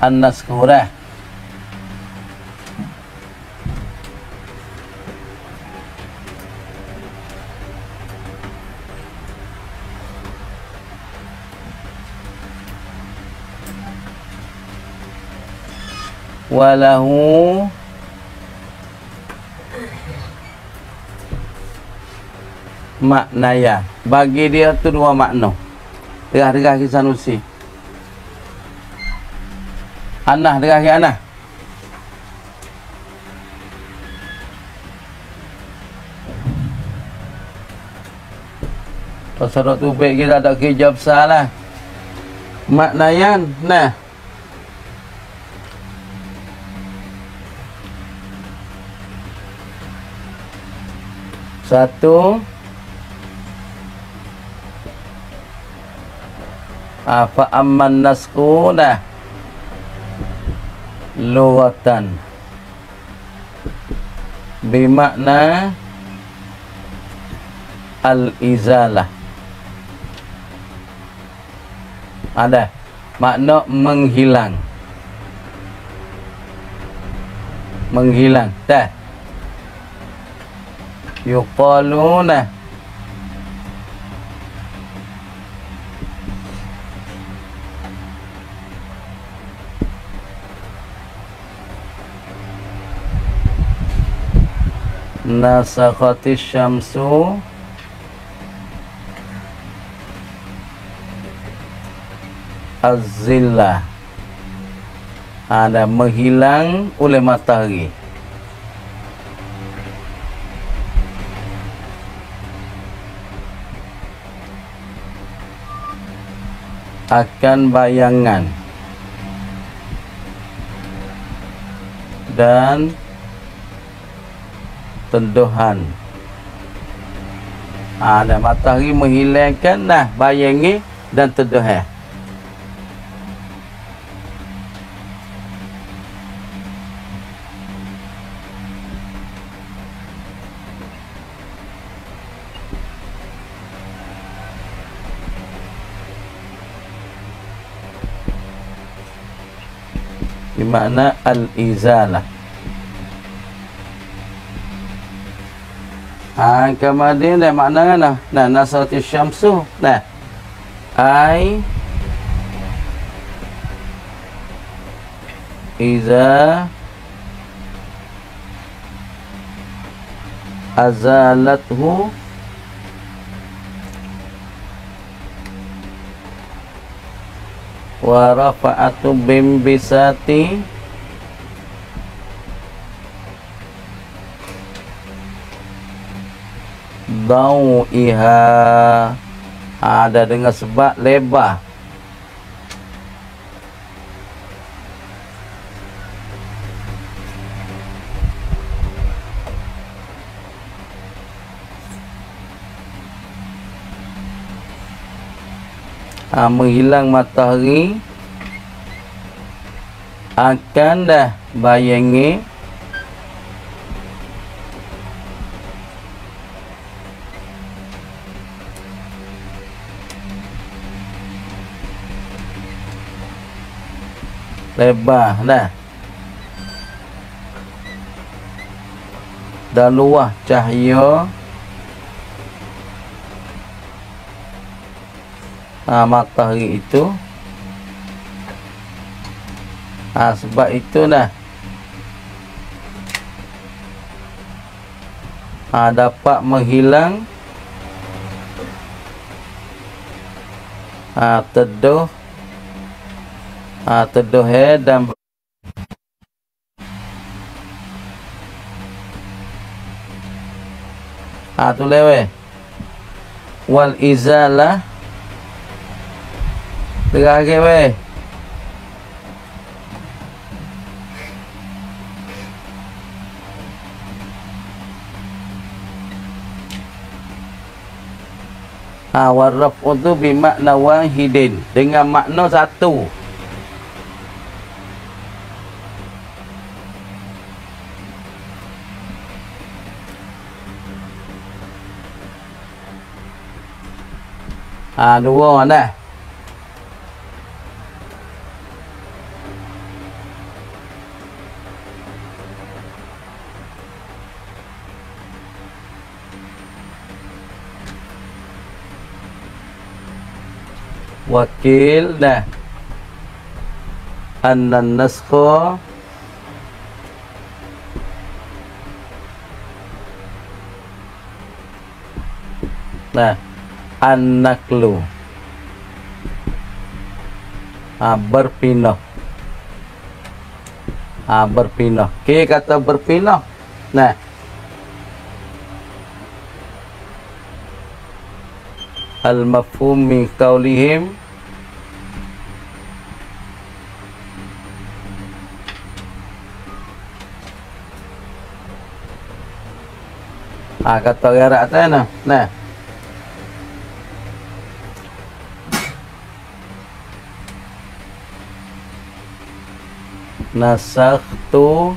An-naskhu dah. Walahu maknaya, bagi dia tu dua makna. Derah-derah ke Sanusi. Anah derah ke Anah. Pasal tu baik kita tak kejap salah. Maknaya nah. Satu apa amman nasku dah lughatan bermakna al-izalah, ada makna menghilang, menghilang dah. Yuqaluna nasakhati syamsu az-zillah, ada menghilang oleh matahari. Akan bayangan dan tenduhan. Ada matahari menghilangkan dah bayangi dan tudo ré. Di makna al-izalah. Ai kemudian dari makna nah, nah nasati syamsu nah ai iza azalathu wa rafa'atu bimbisati dawiha ada dengan sebab lebar Ha, menghilang matahari akan dah bayangi lebar dah dan luah cahaya. Ha, matahari itu ha, sebab itulah ha, dapat menghilang ha, teduh ha, teduh eh, dan ha, tu lewe wal izalah tengah ke weh ha warraf'u tu bimakna wahidin dengan makna satu ha dua dah wakil dah annan naskha nah annaklu ha berpindah ha berpindah ke kata berpindah nah al mafhumi qaulihim ha kata orang Arab tanah nah nasakhtu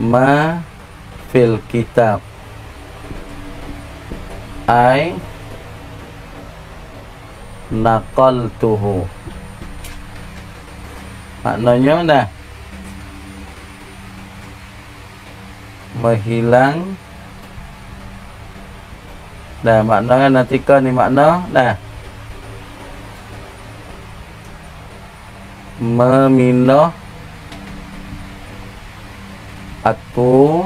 ma fil kitab ai naqaltuhu maknanya dah menghilang dah makna kan nanti kan ni makna dah memindah aku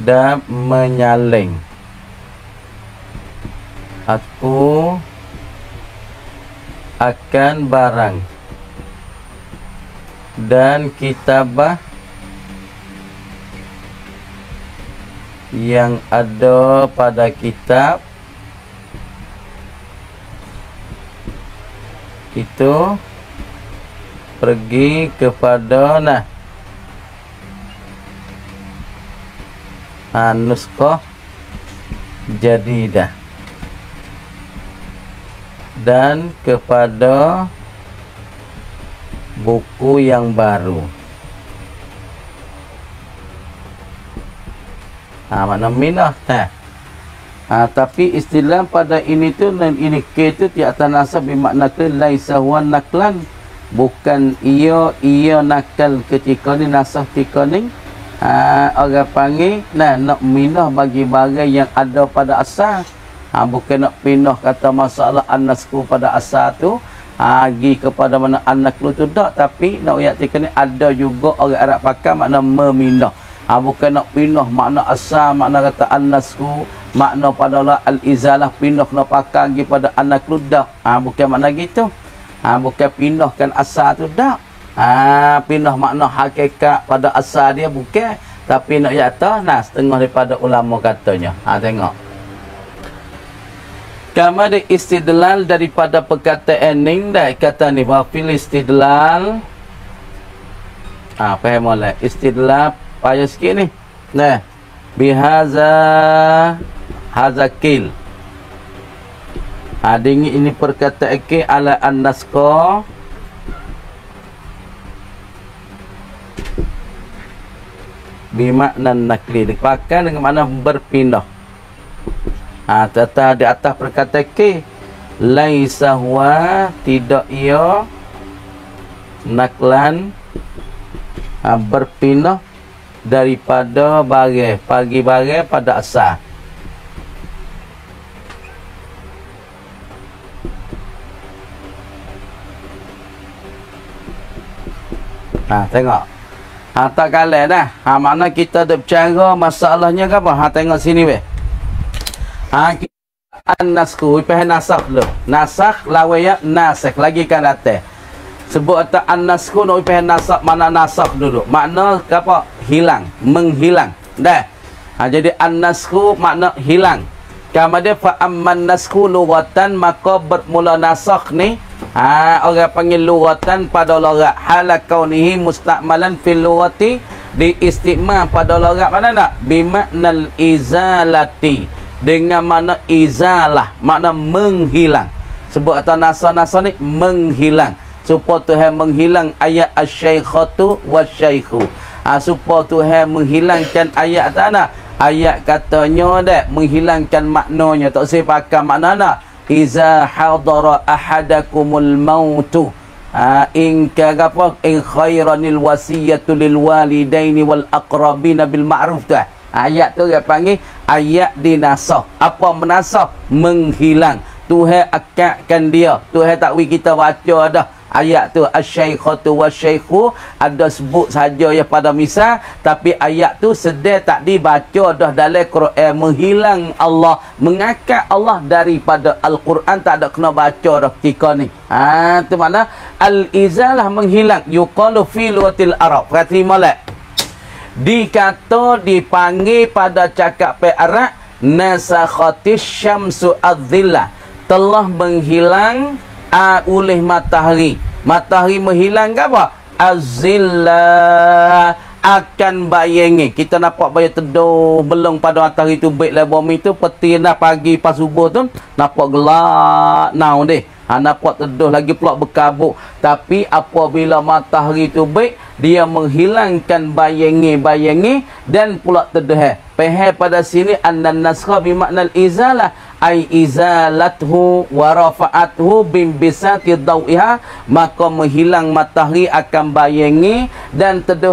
dan menyaling aku akan barang dan kitabah yang ada pada kitab itu pergi kepada nah ha, nuskoh jadidah, dan kepada buku yang baru. Nah, makna minah teh. Ha, tapi istilah pada ini tu dan ini ke tu tiada tanasab bermakna ke laisa wa naklan, bukan ia ia nakal ketika ni nasah ketika ni. Ha, orang panggil nah nak minah bagi barang yang ada pada asal. Ha, bukan nak pindah kata masalah anasku pada asal tu ha, pergi kepada mana anak lu tu tak, tapi nak ayat ni ada juga orang Arab pakai makna memindah. Ha, bukan nak pindah makna asal, makna kata anasku, makna padalah al-izalah pindah kena pakai pergi pada anak lu dah. Ha, bukan makna gitu. Ha, bukan pindahkan asal tu dah. Ha, pindah makna hakikat pada asal dia bukan, tapi nak yata nah setengah daripada ulama katanya. Ha, tengok. Kama de istidlal daripada perkataan ning dah kata ni bahawa fil istidlal. Ha, faham oleh istidlal payah sikit ni. Nah. Bihaza hazakil adingi ini perkataan ke ala annasko bimakna nakli dipakai dengan makna berpindah. Ha, tata di atas perkataan ke laisa huwa tidak ia naklan ha, berpindah daripada barang pagi barang pada asal. Ha, tengok. Ha, tak kalah dah. Ha, makna kita dah berbicara masalahnya ke apa? Ha, tengok sini weh. Ha, an-nasku peh nasakh dulu. Nasakh lawan ya nasakh lagi kan atas. Sebut atas an-nasku nak peh nasakh mana nasakh dulu. Makna ke apa? Hilang, menghilang dah. Ha, jadi an-nasku makna hilang. Kemudian fa amman nasku lughatan, maka bermula nasakh ni ha, orang panggil lughatan pada logat hal kaunihi musta'malan fil lughati di istimah pada logat mana nak bimaknal izalati dengan makna izalah makna menghilang. Sebut atas nasakh-nasakh ni menghilang supaya Tuhan menghilang ayat asy-syaikhatu wasy-syaikhu. Ha, supaya Tuhan menghilangkan ayat tanah. Ayat katanya dah menghilangkan maknanya. Tak usah pakai makna nak. Iza hadara ahadakumul mautu. Ha, in kagapah in khairanil wasiyatu lil walidaini wal aqrabina bil ma'ruf tu. Ha, ayat tu dia panggil ayat dinasah. Apa menasah? Menghilang. Tuhan akadkan dia. Tuhan takwi kita baca dah. Ayat tu asy-syaikhatu wasy-syaikhu ada sebut saja ya pada misal, tapi ayat tu sedar tak dibaca dah dalam Quran. Menghilang Allah, mengangkat Allah daripada al-Quran, tak ada kena baca dah ketika ni. Ha, tu makna al-izalah menghilang yuqalu fi lughil Arab. Perhati molek. Dikata dipanggil pada cakap Arab nasakhatis syamsu adh-dhillah, telah menghilang A, oleh matahari. Matahari menghilang ke apa? Azillah akan bayangi. Kita nampak bayang teduh belong pada matahari tu, baiklah bumi tu petirna pagi pas subuh tu nampak gelap now deh. Ha, nampak teduh lagi pula berkabut. Tapi apabila matahari tu baik, dia menghilangkan bayangi-bayangi dan pula teduh. Pahal pada sini annan naskha bimakna al-izalah. Ai izalathu wa rafa'athu bimbisati dawiha, maka menghilang matahari akan bayangi dan teduh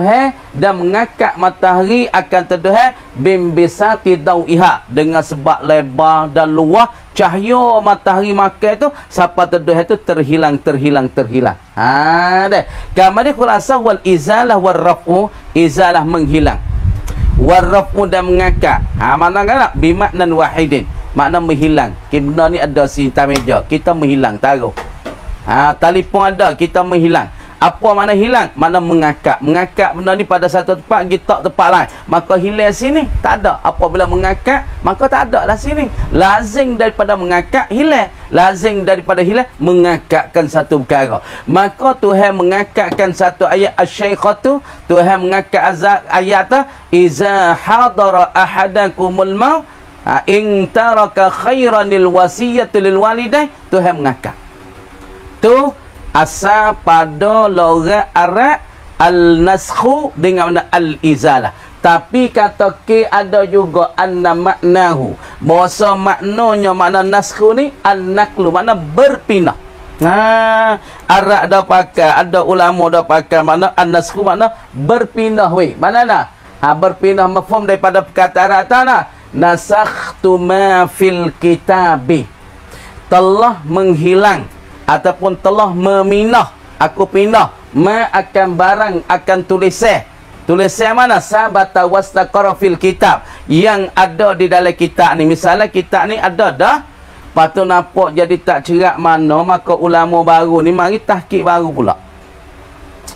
dan mengangkat matahari akan teduh bimbisati dawiha dengan sebab lebar dan luas cahaya matahari makan tu siapa teduh tu terhilang terhilang terhilang. Ha dah. Gambar dia khulasa wal izalah war rafu, izalah menghilang warrafu dan mengangkat. Ha, mana kan bimaknan wahidin. Makna menghilang. Benda ni ada si atas meja. Kita menghilang. Taruh. Ha, telefon ada. Kita menghilang. Apa makna hilang? Makna mengangkat. Mengangkat benda ni pada satu tempat, pergi tak tempat lain. Maka hilang sini. Tak ada. Apabila mengangkat, maka tak ada lah sini. Lazim daripada mengangkat, hilang. Lazim daripada hilang, mengangkatkan satu perkara. Maka Tuhan mengangkatkan satu ayat asy-syaikhatu. Tuhan mengangkat ayat tu. Iza hadara ahadakumul maut. In taraka khairan lil wasiyati lil walidain, Tuhan mengakak. Tu asa pada logat Arab al-naskhu dengan al-izalah. Tapi kata ke ada juga anna maknahu. Bahasa maknanya makna naskhu ni al-naklu, makna berpindah. Nah, Arab dah pakai, ada ulama dah pakai makna an-naskhu makna berpindah weh. Mana lah? Ha, berpindah mafhum daripada perkataan Arab tanah. Nasakhtu ma fil kitabi. Telah menghilang ataupun telah meminah. Aku pindah ma akan barang akan tulisan. Tulisan mana? Sabata wastaqara fil kitab. Yang ada di dalam kitab ni. Misalnya kitab ni ada dah. Patut nampak jadi tak cerak mana. Maka ulama baru ni mari tahqiq baru pula.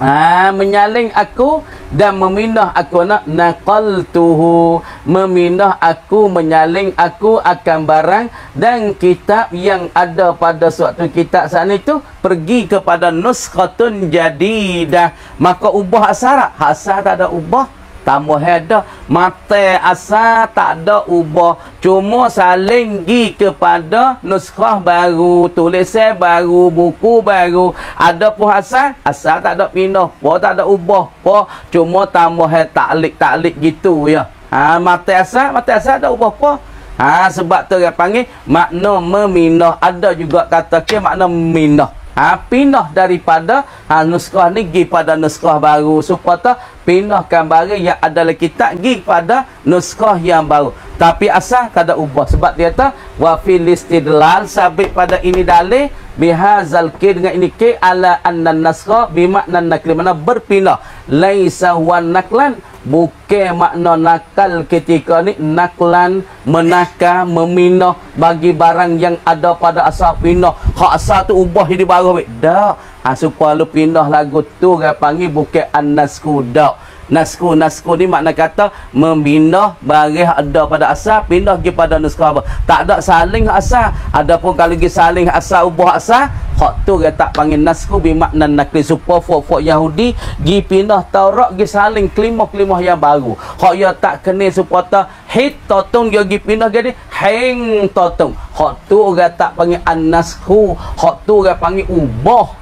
Ha, menyaling aku dan memindah aku nak naqaltuhu, memindah aku, menyaling aku akan barang dan kitab yang ada pada suatu kitab saat itu pergi kepada nuskhatun jadidah. Maka ubah asar, asar tak ada ubah, tambah ada mata asar tak ada ubah, cuma saling gi kepada nuskah baru, tulisan baru, buku baru. Ada pun asar, asar tak ada pindah, po tak ada ubah, po cuma tambah taklik-taklik gitu ya. Ha, mata asar, mata asar tak ada ubah po. Ha, sebab tu dia panggil makna memindah. Ada juga kata ke makna memindah. Ha, pindah daripada ha, nuskah ni pergi pada nuskah baru. Supaya tak pindahkan barang yang ada dalam kitab pergi pada nuskah yang baru. Tapi asal tak ada ubah. Sebab dia kata wafil istidlal sabit pada ini dalil bihazal ki dengan ini ki ala annan naskah bimakna nakli mana berpindah. Laisa wan naklan bukan makna nakal ketika ni naklan menakal memindah bagi barang yang ada pada asal pindah. Hak asal tu ubah jadi baru baik. Dak. Ha, supaya lu pindah lagu tu dia panggil bukan an-nasku dak. Nasku, nasku ni makna kata memindah barang ada pada asal pindah pergi pada naskah apa. Tak ada saling asal. Adapun kalau pergi saling asal ubah asal, hak tu dia tak panggil nasku bermakna nakli. Supaya fok-fok Yahudi pergi pindah Taurat pergi saling kelimah-kelimah yang baru. Hak dia tak kena supaya tak hit totung dia pergi pindah jadi heng totung. Hak tu dia tak panggil an-nasku. Hak tu dia panggil ubah.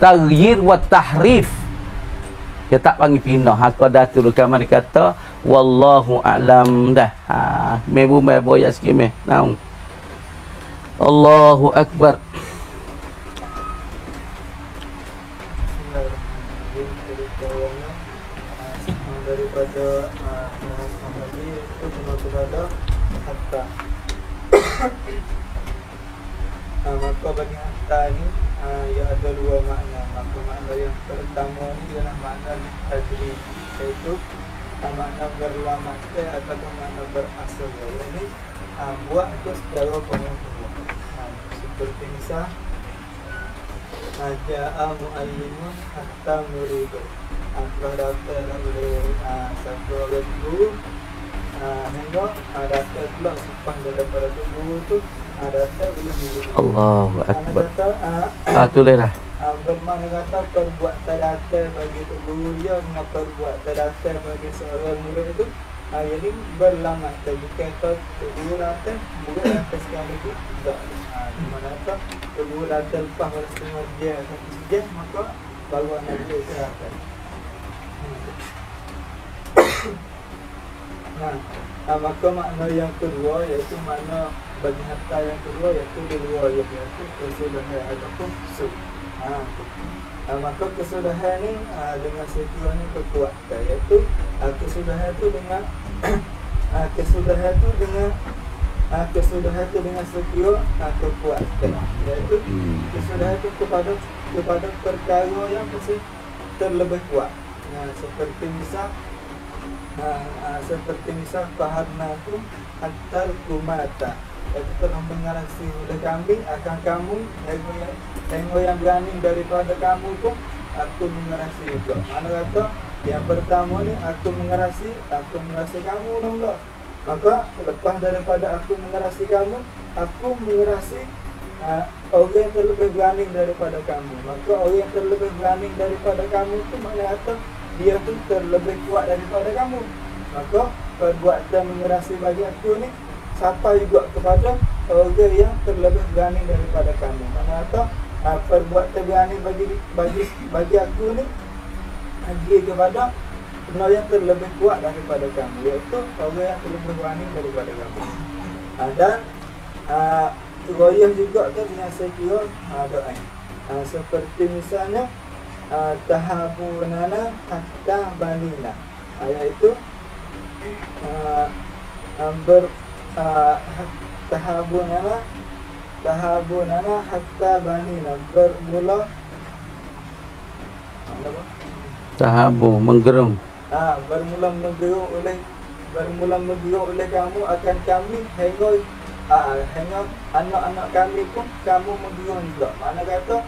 Taghyir wa tahrif. Dia tak panggil pindah. Aku dah turunkan mana kata wallahu a'lam dah. Ha, mebu mebu ya sikit meh. Naung. Allahu akbar. Daripada Nabi itu cuma ada hatta. Maka bagi hatta ni Uh, ia ada dua makna. Maka makna yang pertama ni ialah makna tajri, iaitu uh, makna berlamatai atau makna berasal. Ini uh, buat tu secara penuh-penuh uh, seperti misal Ja'a mu'allimun hatta muridun uh, telah datang oleh uh, satu orang guru uh, hingga uh, datang pula sumpah daripada guru tu. Allahu Akbar. Ah, tulislah. Bermakna kata perbuatan dasar bagi guru dia dengan perbuatan dasar bagi seorang murid itu jadi berlama tadi kata guru datang murid datang sekali itu tidak. Bermakna kata guru datang lepas semua dia dia maka baru anak dia datang. Nah, maka makna yang kedua iaitu makna bagi harta yang kedua iaitu kedua iaitu kesudahan ataupun kesul. Ha. Ha, maka kesudahan ni ha, dengan sekurang-kurangnya kekuatan iaitu ha, kesudahan tu dengan ha, kesudahan tu dengan ha, kesudahan tu dengan sekurang ha, kekuatan iaitu kesudahan tu kepada kepada perkara yang mesti terlebih kuat. Nah, seperti misal ha, ha, seperti misal fahamna tu antar kumata. Iaitu telah mengarasi oleh kami akan kamu tengok yang, tengok yang berani daripada kamu pun aku mengarasi juga. Mana kata yang pertama ni aku mengarasi, aku mengarasi kamu dulu. Maka lepas daripada aku mengarasi kamu, aku mengarasi uh, orang yang terlebih berani daripada kamu. Maka orang yang terlebih berani daripada kamu tu mana kata dia tu terlebih kuat daripada kamu. Maka perbuatan mengarasi bagi aku ni sampai juga kepada orang yang terlebih berani daripada kamu. Mana atau uh, perbuatan berani bagi bagi bagi aku ni lagi kepada orang yang terlebih kuat daripada kamu, iaitu orang yang terlebih berani daripada kamu. Uh, dan uh, royah juga kan yang saya kira uh, doa. Uh, seperti misalnya uh, tahabunana hatta banina, uh, iaitu uh, um, ber uh, tahabunana tahabunana hatta banina, bermula tahabu menggerung, ah bermula menggerung oleh bermula menggerung oleh kamu akan kami hingga ah hingga anak-anak kami pun kamu menggerung juga. Mana kata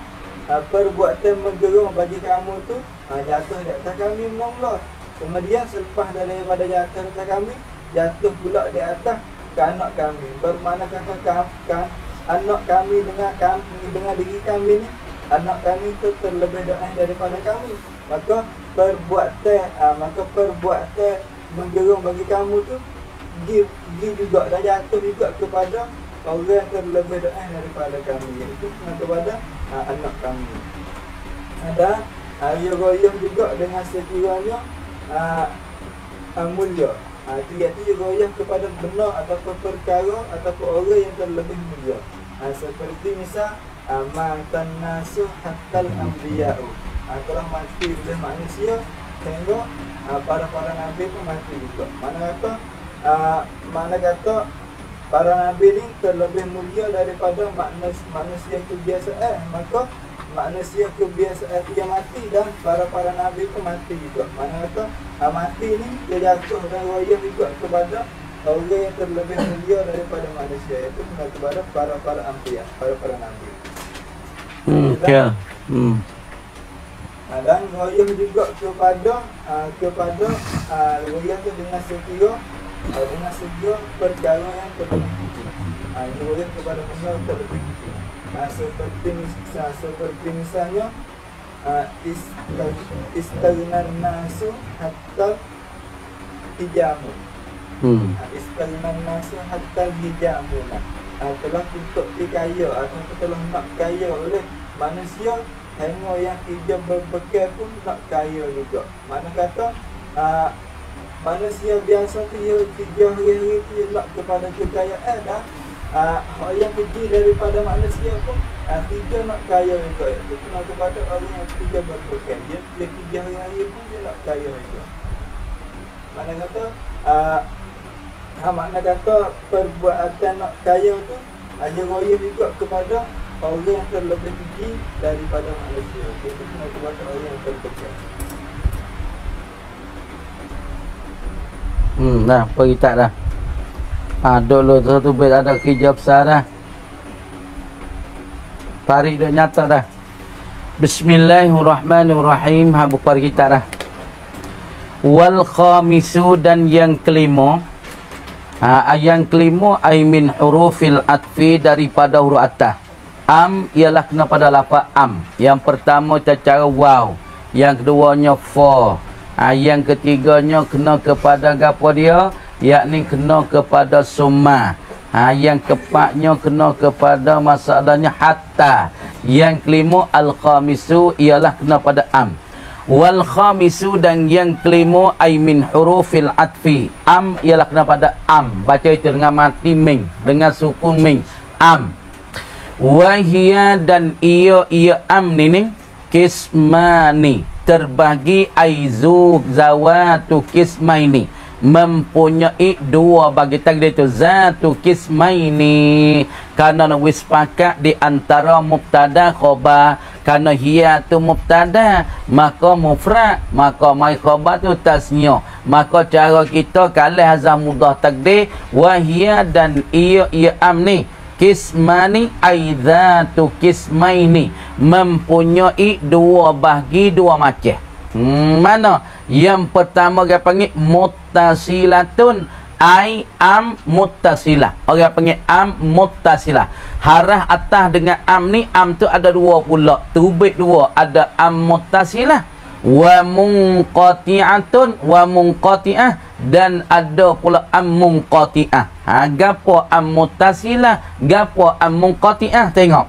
ah, perbuatan menggerung bagi kamu tu ah, jatuh di atas kami mula, kemudian selepas daripada jatuh di atas kami jatuh pula di atas ke anak kami. Bermakna kata kan anak kami dengan kami dengan diri kami ni, anak kami itu terlebih doa daripada kami, maka perbuatan uh, maka perbuatan menggerung bagi kamu tu give give juga dah jatuh juga kepada orang yang terlebih doa daripada kami, iaitu kepada uh, anak kami. Ada ayat-ayat juga dengan sekiranya uh, uh, mulia. Ha, tiga-tiga royah kepada benar ataupun perkara ataupun orang yang terlebih mulia. Ha, seperti misal matan nasuh hatal anbiya'u, ha, telah mati oleh manusia tengok ha, para-para nabi pun mati juga. Mana kata ha, mana kata para nabi ni terlebih mulia daripada manusia, manusia kebiasaan, maka manusia kebiasaan dia mati dan para-para nabi pun mati juga. Mana kata ha, mati ni dia jatuh dan royah juga kepada orang yang terlebih mulia daripada manusia, iaitu kepada para-para anbiya, para-para nabi. Hmm, ya. Hmm. Ha, dan royah juga kepada ha, kepada ha, royah tu dengan sekira ha, dengan sekira perkara yang terbukti. Ha, royah kepada orang terbukti. Ha, seperti, misal, seperti misalnya uh, istaghnan nasu hatta hijamu, hmm. uh, istaghnan nasu hatta hijamu, uh, telah untuk dikaya atau telah nak kaya oleh manusia hanya yang hijab berbekal pun nak kaya juga. Mana kata uh, manusia biasa tu dia hari-hari tu nak kepada kekayaan dah. Uh, orang yang kecil daripada manusia pun uh, tiga nak kaya juga, itu kena kepada orang yang tiga berpekan dia, dia tiga hari-hari pun dia nak kaya juga. Mana kata uh, uh, makna kata perbuatan nak kaya tu hanya uh, royal juga kepada orang yang terlebih kecil daripada manusia, itu kena kepada orang yang berpekan. Hmm, dah pergi tak dah. Ha, dulu satu bait ada hijab besar dah. Tarik dah nyata dah. Bismillahirrahmanirrahim. Ha, buka kita dah. Wal khamisu, dan yang kelima. Ha, yang kelima aimin hurufil atfi, daripada huruf atas. Am ialah kena pada lafaz am. Yang pertama secara waw, yang keduanya fa. Ha, yang ketiganya kena kepada gapo dia? Yakni kena kepada summa. Ha, yang keempatnya kena kepada masalahnya hatta. Yang kelima al-khamisu ialah kena pada am. Wal khamisu, dan yang kelima aimin hurufil atfi. Am ialah kena pada am. Baca itu dengan mati ming, dengan sukun ming. Am. Wahia, dan ia ia am ni ni kismani, terbagi aizu zawatu kismaini, mempunyai dua bagi takdir itu zatu kismaini, kerana wis sepakat di antara mubtada khobar. Kerana hiya tu mubtada, maka mufrad, maka mai khobar tu tasnya. Maka cara kita kalau hazam mudah takdir wahia, dan ia ia am ni kismani aizatu kismaini, mempunyai dua bagi dua macam. Hmm, mana? Yang pertama dia panggil muttasilatun, ai am muttasilah. Orang panggil am muttasilah. Harah atas dengan am ni, am tu ada dua pula, terbit dua, ada am muttasilah wa munqati'atun wa munqati'ah, dan ada pula am-munqati'ah. Ha, gapo am-muttasilah, gapo am-munqati'ah, tengok.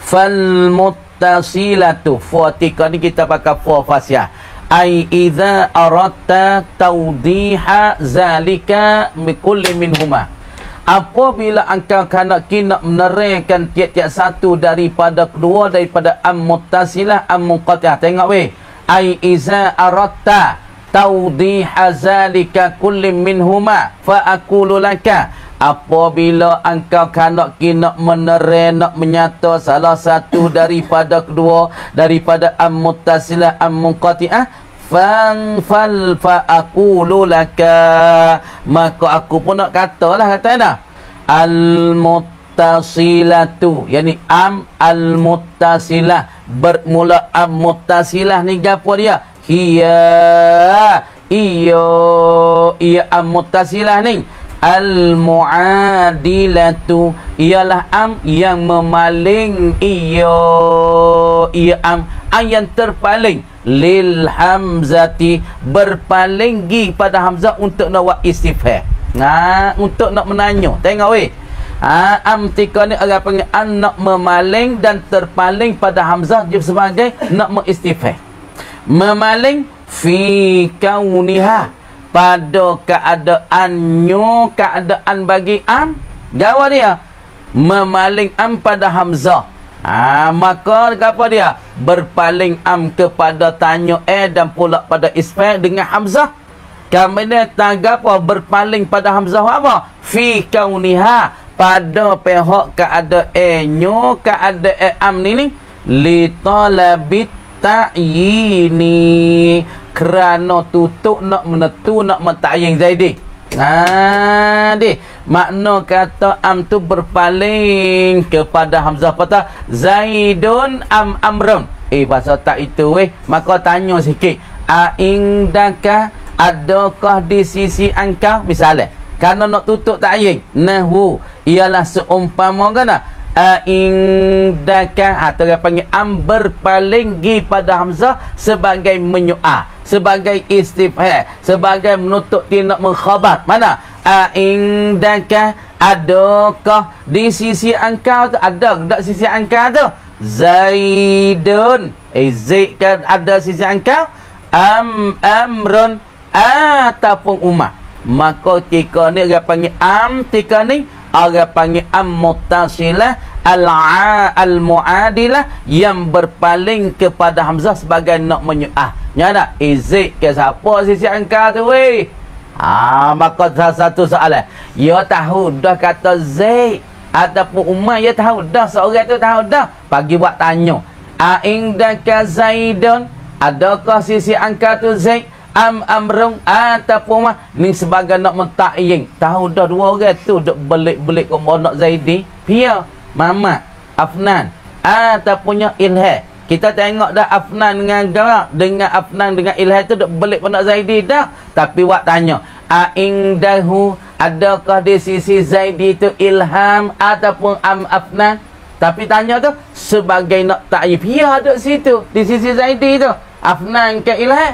Fal muttasilatu, fatika ni kita pakai fa fasiah. Ai idza aratta tawdiha zalika bi kulli minhuma. Apabila engkau hendak kena menerangkan tiap-tiap satu daripada kedua daripada am-muttasilah am-munqati'ah. Tengok weh. Ai idza aratta tawdiha zalika kulli minhuma fa aqulu laka. Apabila engkau hendak kena menerang nak menyata salah satu daripada kedua daripada am-muttasilah am-munqati'ah, fan fal fa aqulu laka, maka aku pun nak katalah, kata dah al muttasilatu, yakni am al muttasilah, bermula am muttasilah ni gapo dia, hiya iyo iya am muttasilah ni al muadilatu, ialah am yang memaling iyo iya am yang terpaling lil hamzati, berpaling gi pada hamzah untuk nak buat istifham, nah untuk nak menanya. Tengok weh, ha, amtika ni orang panggil anak memaling dan terpaling pada hamzah dia sebagai nak mengistifham, memaling fi kauniha, pada keadaannya, keadaan bagi am, jawab dia memaling am pada hamzah. Ah, maka apa dia? Berpaling am kepada tanya eh dan pula pada isfa dengan hamzah. Kemudian tanggap berpaling pada hamzah apa? Fi kauniha, pada pihak keadaannya, keadaan am ni ni li talabit ta'yini, kerana tutup nak menentu nak menta'yin zaidi. Ha, di makna kata am tu berpaling kepada hamzah patah zaidun am amrun. Eh bahasa tak itu weh. Maka tanya sikit. A indaka, adakah di sisi engkau, misalnya. Karena nak tutup ta'yin. Nahu ialah seumpama kana a indaka, atau dia panggil am berpaling gi pada hamzah sebagai menyoal, sebagai istifham, sebagai menutup tindak mengkhabar. Mana aindaka, adakah di sisi engkau tu, ada tak sisi engkau tu zaidun, eh zaid kan ada sisi engkau, am amrun ataupun umar. Maka tika ni orang panggil am, tika ni orang panggil am muttasilah al-mu'adilah, yang berpaling kepada hamzah sebagai nak menyu'ah. Nyana izik ke siapa sisi engkau tu weh. Ah, maka salah satu soalan, ya tahu dah kata Zaid ataupun Umar, ya tahu dah seorang tu tahu dah. Pagi buat tanya. A indaka Zaidun, adakah sisi engkau tu Zaid, am amrun ataupun Umar, ni sebagai nak menta'yin. Tahu dah dua orang tu duk belik-belik kau nak Zaidi, pia Mama, Afnan atapunnya Ilha. Kita tengok dah Afnan dengan Garak, dengan Afnan dengan Ilha tu duk belik pada Zaidi dah. Tapi wak tanya, aingdahu, adakah di sisi Zaidi tu Ilham ataupun am Afnan? Tapi tanya tu sebagai nak ta'yif. Ya duk situ di sisi Zaidi tu Afnan ke Ilha?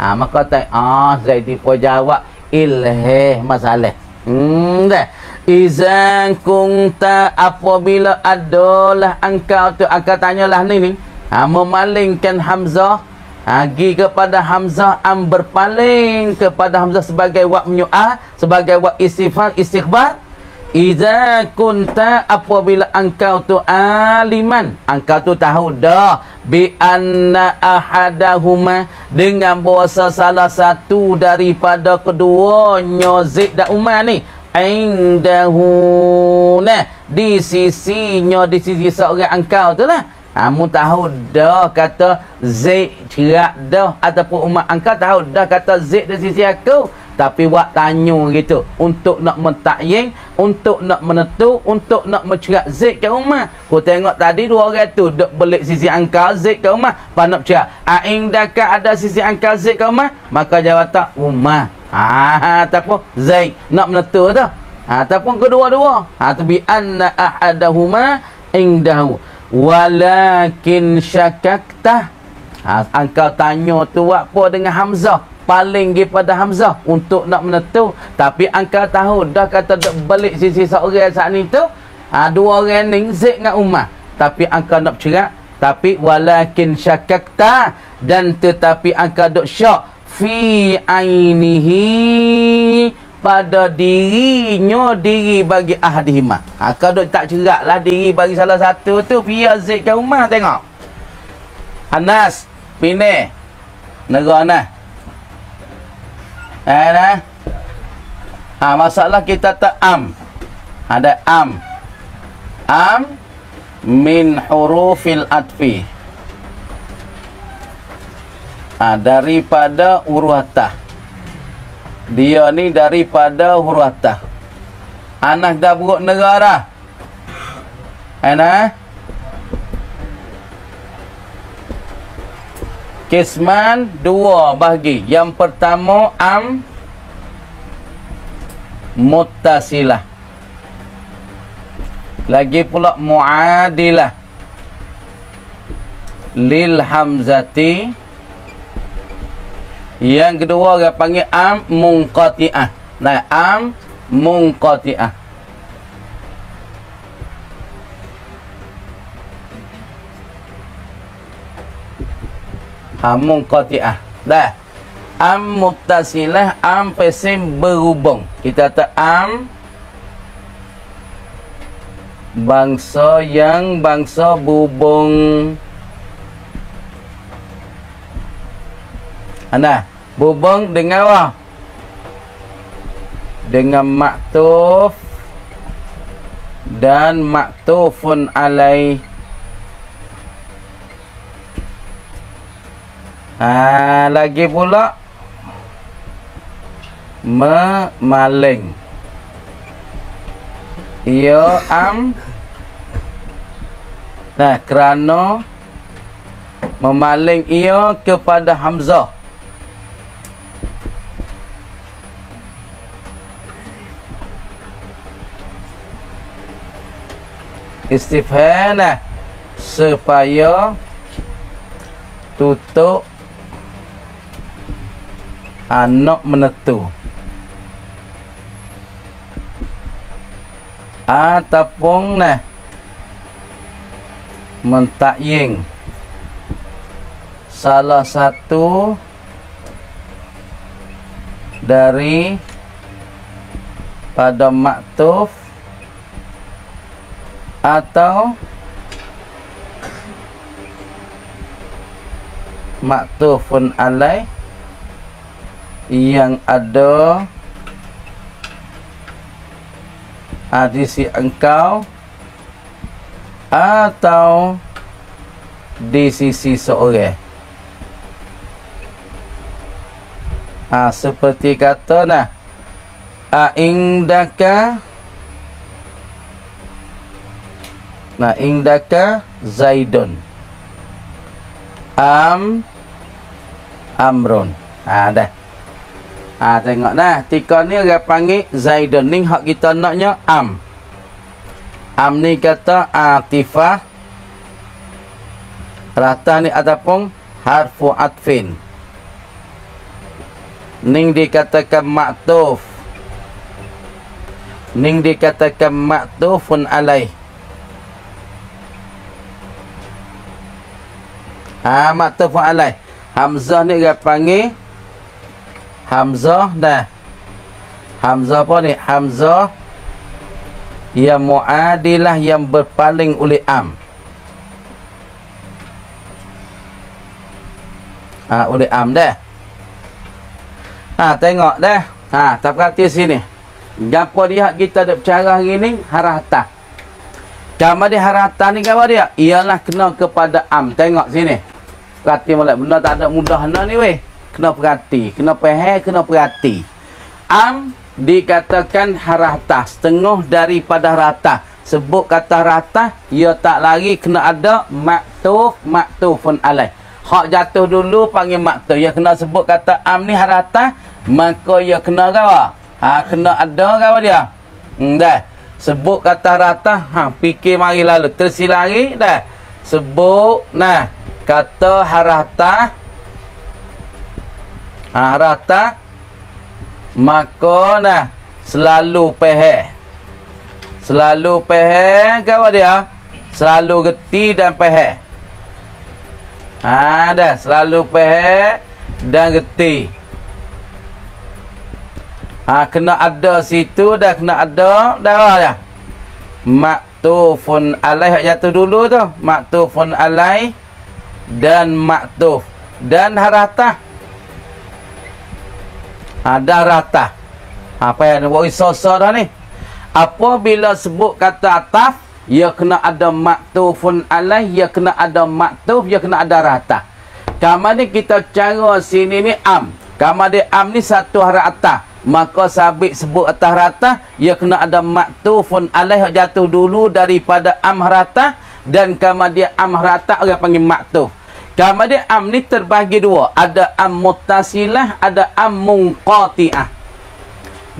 Ha, maka tanya, ah Zaidi pun jawab Ilha masalah. Hmm dah. Izan kunta, apabila adalah engkau tu, akan tanyalah ni ni. Ha, memalingkan hamzah, ha, gi kepada hamzah, am berpaling kepada hamzah sebagai wak menyu'ah, sebagai wak istifham, istighbar. Izan kunta, apabila engkau tu aliman, engkau tu tahu dah bi anna ahadahuma, dengan bahasa salah satu daripada keduanya Zaid dan Umar ni aindahu, nah di sisinya, di sisi seorang engkau tu lah. Kamu tahu dah kata Zaid cerak dah ataupun Umar, engkau tahu dah kata Zaid di sisi aku. Tapi buat tanya gitu untuk nak menta'yin, untuk nak menentu, untuk nak mencerak Zaid ke Umar. Kau tengok tadi dua orang tu duk belik sisi engkau Zaid ke Umar, panak cerak aindaka, ada sisi engkau Zaid ke Umar? Maka jawab tak Umar. Ah, ataupun Zaid nak menentu dah. Ah, ataupun kedua-dua. Ah, tu bi anna ahadahuma indahu. Walakin syakakta. Ah, engkau tanya tu apa dengan hamzah? paling gi pada Hamzah untuk nak menentu. Tapi angka tahu dah kata dak balik sisi seorang saat ni tu, ha, dua orang ni Zaid dengan Umar. Tapi angka nak bercerak, tapi walakin syakakta, dan tetapi angka dak syak fi ainihi, pada dirinya, diri bagi ahadihima. Ha, kau tak ceraklah diri bagi salah satu tu. Pia Zaid ke Umar tengok. Anas, Pineh, negara nah. Eh nah. Ha, masalah kita tak am. Ada am. Am min hurufil atfi. Ha, daripada uruatah. Dia ni daripada huruf atas. Anas dah buruk negara. Anas Kisman dua bahagi. Yang pertama am muttasilah, lagi pula muadilah lil hamzati. Yang kedua dia panggil am munqati'ah. Nah, am munqati'ah. Am munqati'ah. Dah. Am muttasilah, am pesim berhubung. Kita kata am bangsa yang bangsa berhubung. Ana berhubung dengan apa? Dengan maktuf dan maktufun alaih. Ha, lagi pula memaling. Ia am. Nah, kerana memaling ia kepada Hamzah. Istifham, supaya tutup anak menentu ataupun nah mentakying salah satu dari pada maktuf atau maktufun alai yang ada adisi engkau atau di sisi seorang. Ha, seperti kata nah, aindaka. Nah, indaka Zaidun am amrun. Ha, dah. Ha, tengok dah. Tika ni orang panggil Zaidun. Ni hak kita naknya am. Am ni kata atifah. Rata ni ataupun harfu atfin. Ni dikatakan maktuf. Ni dikatakan maktufun alaih. Ha, maktufun alaih. Hamzah ni dia panggil Hamzah dah. Hamzah apa ni? Hamzah yang muadilah, yang berpaling oleh am. Ha, oleh am dah. Ha, tengok dah. Ha, tak perhati sini. Gapo dia kita ada bercara hari ni harahta. Gambar dia harata ni gambar dia ialah kena kepada am. Tengok sini. Perhati molek, benda tak ada mudah nak ni weh. Kena perhati, kena faham, kena perhati. Am dikatakan harata, setengah daripada harata. Sebut kata harata, ia tak lari kena ada maktuf, maktufun alaih. Hak jatuh dulu panggil maktuf. Ia kena sebut kata am ni harata, maka ia kena gawa. Ha, kena ada gawa dia. Hmm, dah. Sebut kata harata, ha, fikir mari lalu tersilari dah. Sebut nah kata haratah arata makona selalu pehe. Selalu pehe kawan dia. Selalu geti dan pehe. Ha dah, selalu pehe dan geti. Ha kena ada situ dah, kena ada dah dah. Maktufun alaih jatuh dulu tu. Maktufun alaih dan maktuf dan haratah. Ada haratah. Apa yang buat iso-so dah ni? Apabila sebut kata ataf, ia kena ada maktufun alaih, ia kena ada maktuf, ia kena ada haratah. Kama ni kita cara sini ni am. Kama dia am ni satu haratah. Maka sabit sebut atas ratah, ia kena ada maktufun alaih jatuh dulu daripada am ratah. Dan kama dia am ratah, orang panggil maktuf. Kama dia am ni terbahagi dua. Ada am muttasilah, ada am munqati'ah.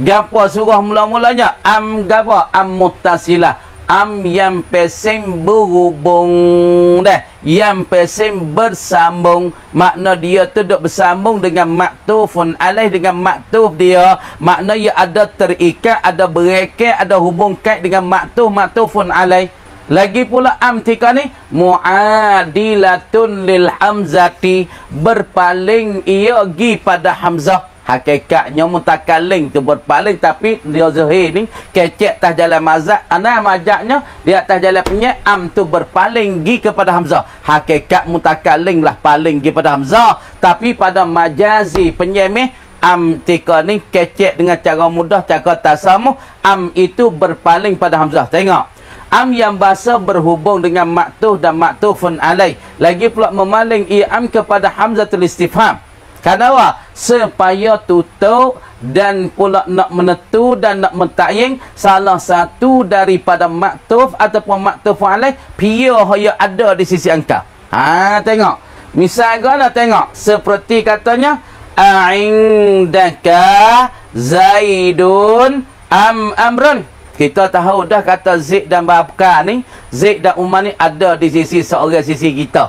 Gapo surah mula-mulanya? Am gapo? Am muttasilah. Am yang pesim berhubung dah. Yang pesim bersambung. Makna dia tu duduk bersambung dengan maktufun alaih, dengan maktuf dia. Makna ia ada terikat, ada bereket, ada hubung kait dengan maktuf, maktufun alaih. Lagi pula am tika ni muadilatun lil hamzati, berpaling ia gi pada hamzah. Hakikatnya mutakalim tu berpaling, tapi dia zuhir ni kecek atas jalan mazak. Anak majaknya di atas jalan penyek. Am tu berpaling gi kepada hamzah. Hakikat mutakalim lah paling gi pada hamzah. Tapi pada majazi penyemih, am tika ni kecek dengan cara mudah, cara tasamuh. Am itu berpaling pada hamzah. Tengok am yang bahasa berhubung dengan maktuf dan maktufun alaih. Lagi pula memaling ia am kepada hamzatul istifham. Kenapa? Supaya tutup dan pula nak menentu dan nak mentakying salah satu daripada maktuf ataupun maktufun alaih. Pia yang ada di sisi engkau. Ha, tengok. Misalnya tengok. Seperti katanya, A'indaka Zaidun am amrun. Kita tahu dah kata Zaid dan Babkar ni, Zaid dan Umar ni ada di sisi seorang sisi kita.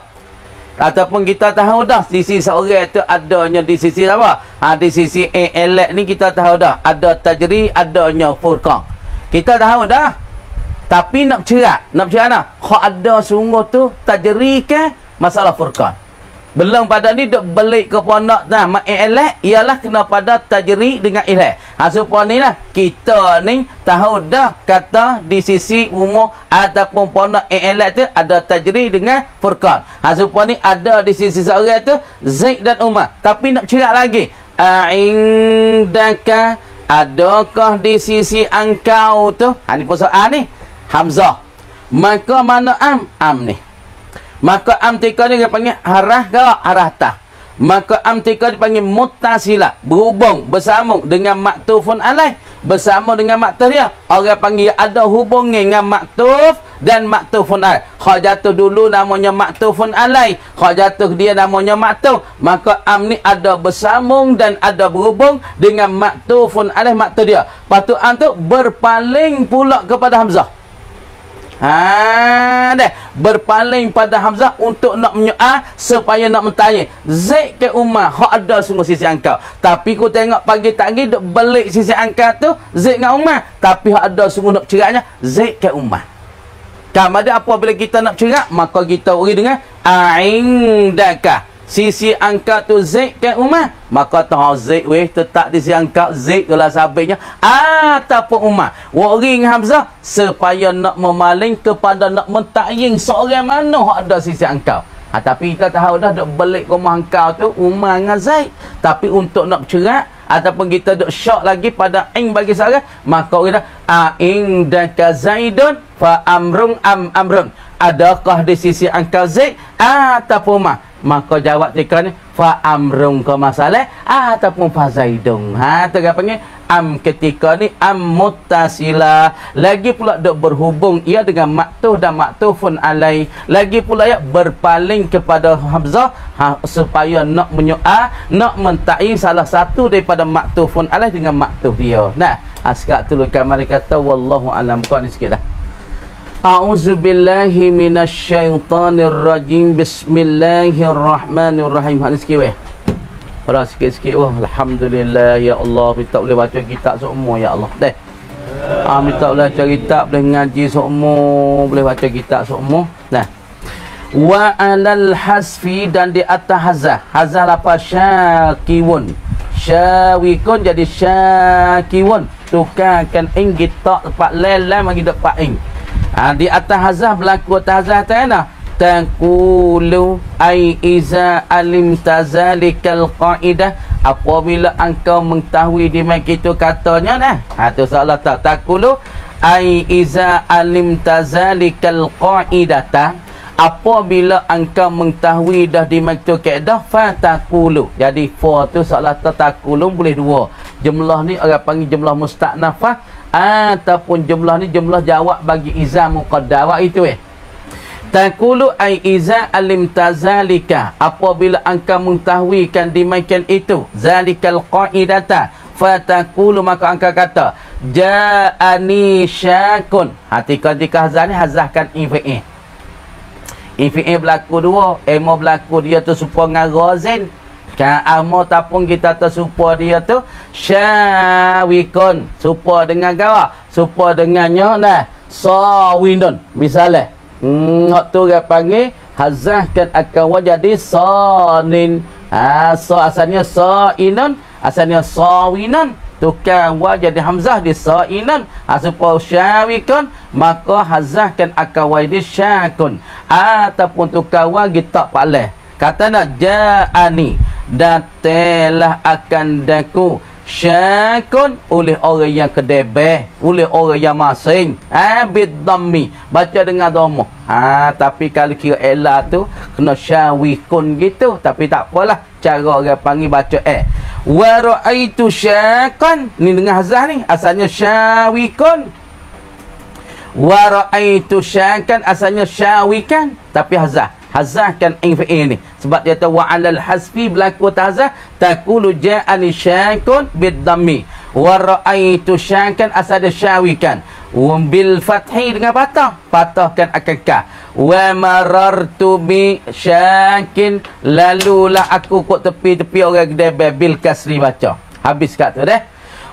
Ataupun kita tahu dah sisi seorang tu adanya di sisi apa? Ha, di sisi elek ni kita tahu dah. Ada Tajri, adanya Furqan. Kita tahu dah. Tapi nak cerat, nak cerat dah. Hak ada sungguh tu Tajri ke masalah Furqan. Belum pada ni duk belik ke pondok nah, mak elek ialah kena pada tajri dengan elek. Ha supaya ni lah kita ni tahu dah kata di sisi umur ataupun pondok elek tu ada tajri dengan furqan. Ha supaya ni ada di sisi seorang tu Zaid dan Umar. Tapi nak cerak lagi. Aindaka, adakah di sisi engkau tu? Ha ni persoalan ni. Hamzah. Maka mana am? Am ni. Maka amtika ni dia panggil harah ke haratah. Maka amtika dipanggil muttasilah, berhubung, bersambung dengan maktufun alaih, bersama dengan maktuf dia. Orang panggil ada hubung dengan maktuf dan maktufun alaih. Hak jatuh dulu namanya maktufun alaih, hak jatuh dia namanya maktuf. Maka am ni ada bersambung dan ada berhubung dengan maktufun alaih, maktuf dia. Patu am tu berpaling pula kepada hamzah. Ha dah berpaling pada hamzah untuk nak menyoal supaya nak mentanya Zaid ke Umar, hak ada sungguh sisi angkau. Tapi ku tengok pagi tadi duk belik sisi angkau tu Zaid dengan Umar, tapi hak ada sungguh nak ceraknya Zaid ke Umar. Kalau ada apa bila kita nak cerak, maka kita uri dengan aindaka. Sisi angkau tu Zaid ke Umar, maka tahu Zaid weh tetap di sisi angkau Zaid kalau sabitnya ataupun Umar. Waring hamzah supaya nak memaling kepada nak mentakying seorang mana hak ada sisi angkau. Ha, tapi kita tahu dah duk belik rumah angkau tu Umar dengan Zaid. Tapi untuk nak bercerak ataupun kita duk syok lagi pada ing bagi seorang, maka kita aing dan ka Zaidun fa amrun am amrun. Adakah di sisi angkau Zaid ataupun Umar? Maka jawab tika ni fa amrun ke masalah ataupun fa zaidun. Ha tu apa panggil am ketika ni am muttasilah. Lagi pula dok berhubung ia dengan maktuf dan maktufun alai. Lagi pula ia berpaling kepada hamzah ha, supaya nak menyoal, nak mentai salah satu daripada maktufun alai dengan maktuf dia. Nah, askak tulukan mari kata wallahu alam qani sikitlah. A'udzubillahi minasyaitonirrajim. Bismillahirrahmanirrahim. Hadis kiweh. Orang sikit-sikit, wah, Alhamdulillah, ya Allah, kita boleh baca kitab seumur, ya Allah. Deh. Ah, kita boleh baca kitab, boleh ngaji seumur, boleh baca kitab seumur. Nah. Wa alal hasfi, dan di atas hazah. Hazah apa? Syakiwun. Syawikun jadi syakiwun. Tukarkan ing kita dapat lelam lagi dapat ing. Ah, di atas hazah berlaku atas hazah tanah. Taqulu ai iza alim tazalikal qaidah, apabila engkau mengetahui di mana itu katanya nah ha tu salah tak taqulu ai iza alim tazalikal qaidah, apabila engkau mengetahui dah di mana itu kaedah fa taqulu, jadi fa tu salah tak taqulu boleh dua jumlah ni orang panggil jumlah musta'nafah ataupun jumlah ni jumlah jawab bagi iza muqaddar itu eh Taqulu ai iza alim tazalika, apabila engkau mengetahuikan dimakan itu zalikal qaidata fataqulu, maka engkau kata ja'ani syakun. Ketika hazah ni hazahkan ifi'i, ifi'i berlaku dua, emo berlaku dia tu supa dengan razin kan amo tapun kita tu supa dia tu syawikun supa dengan gara supa dengannya nah sawindun misalnya. Hmm, hak tu dia panggil hazahkan akan jadi sanin. Ha, sa asalnya sainun, asalnya sawinun. Tukar wa jadi hamzah di sainun. Ha, supaya syawikun, maka hazahkan akan jadi syakun. Ataupun tukar wa kita pakai. Kata nak ja'ani, datalah akan daku syakun oleh orang yang kedebeh, oleh orang yang masing ha, bidhammi, baca dengan dhamma ha, tapi kalau kira ella tu kena syawikun gitu, tapi tak apalah cara orang panggil baca eh wa ra'aitu syakun ni dengan hazah ni asalnya syawikun, wa ra'aitu syakun asalnya syawikan tapi hazah hazahkan fi'il ni sebab dia tahu wa'alal hasfi berlaku hazah taqulu ja'ani syakun bid-dhammi wa ra'aitu syakun asal dia syawikan wa bil fathi dengan patah patahkan akan ka wa marartu bi syakin, lalulah aku kat tepi-tepi orang kedai bil kasri baca habis kat tu deh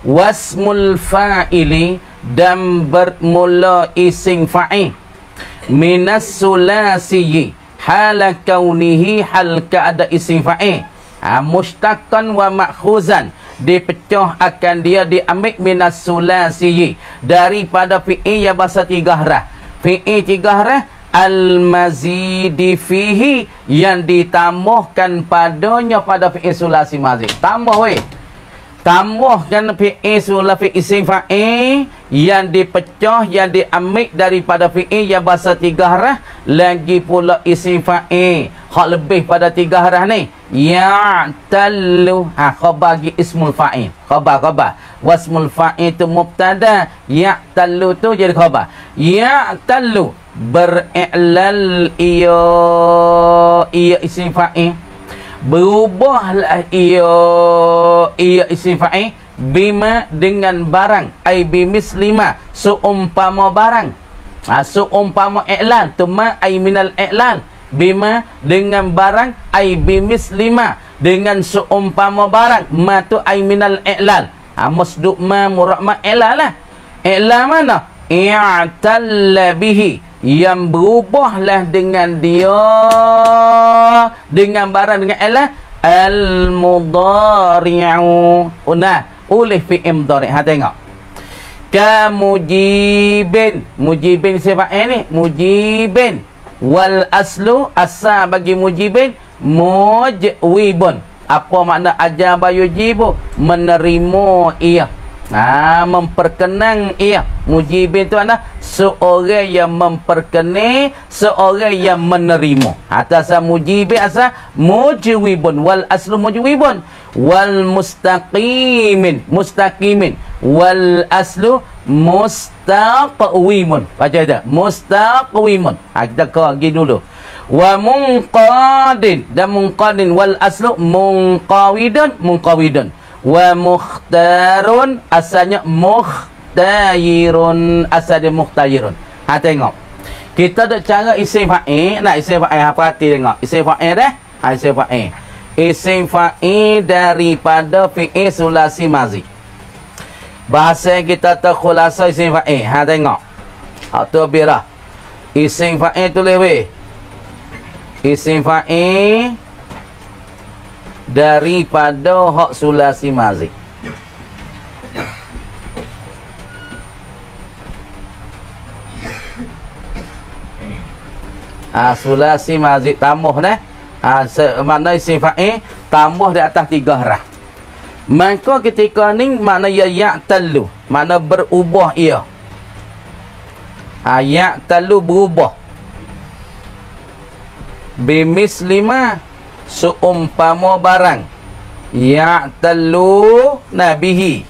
wasmul fa'ili dan bermula ising fa'il minas sulasiyi hala kaunihi hal keada isim fa'il ha, mustaqan wa makhuzan dipecah akan dia diambil minas sulasiyi daripada fi'i yang bahasa tiga harah fi'i tiga harah al-mazidi fihi yang ditambahkan padanya pada fi'i sulasi mazid tambah weh tambahkan fi'i sulasi isim fa'il yang dipecah, yang diambil daripada fi'i yang bahasa tiga harah lagi pula isim fa'il hak lebih pada tiga harah ni ya'tallu ha, khabar bagi ismul fa'il khabar-khabar wasmul fa'il tu mubtada ya'tallu tu jadi khabar ya'tallu beri'lal iya iya isim fa'il berubahlah iya iya isim fa'il bima dengan barang ai bimislimah seumpama barang ha, seumpama i'lan tuma ai minal i'lan bima dengan barang ai bimislimah dengan seumpama barang ma tu ai minal i'lan ha, masduk ma murad ma i'lan lah i'lan mana i'talla bihi yang berubahlah dengan dia dengan barang dengan i'lan al-mudhari'u unah oleh fi'il mudhari' ha tengok kamujibin mujibin sifat ini mujibin wal aslu asal bagi mujibin mujwibun apa makna ajaba yujibu menerima ia ha, memperkenang ia mujibin tu makna seorang yang memperkenang seorang yang menerima atas mujibin asal mujwibun wal aslu mujwibun wal mustaqimin mustaqimin wal aslu mustaqwimun baca itu mustaqwimun ha, kita pergi dulu wa munqadin dan munqadin wal aslu munqawidun munqawidun wa mukhtarun asalnya mukhtayirun asalnya mukhtayirun ha tengok kita dok cara isim fa'il nak isim fa'il apa hati tengok isim fa'il dah ha isim fa'il isim fa'il daripada fi'il sulasi mazi. Bahasa kita terkhulasa isim fa'il. Ha tengok. Atau birah. Isim fa'il tulis weh. Isim fa'il daripada hak sulasi mazi. Ah, sulasi mazi tamuh ni. Ah, makna isim fa'il tamuh di atas tiga harah. Maka ketika ni makna ya ya'talu, makna berubah ia. Ah, ya'talu berubah. Bimislima seumpama barang. Ya'talu nabihi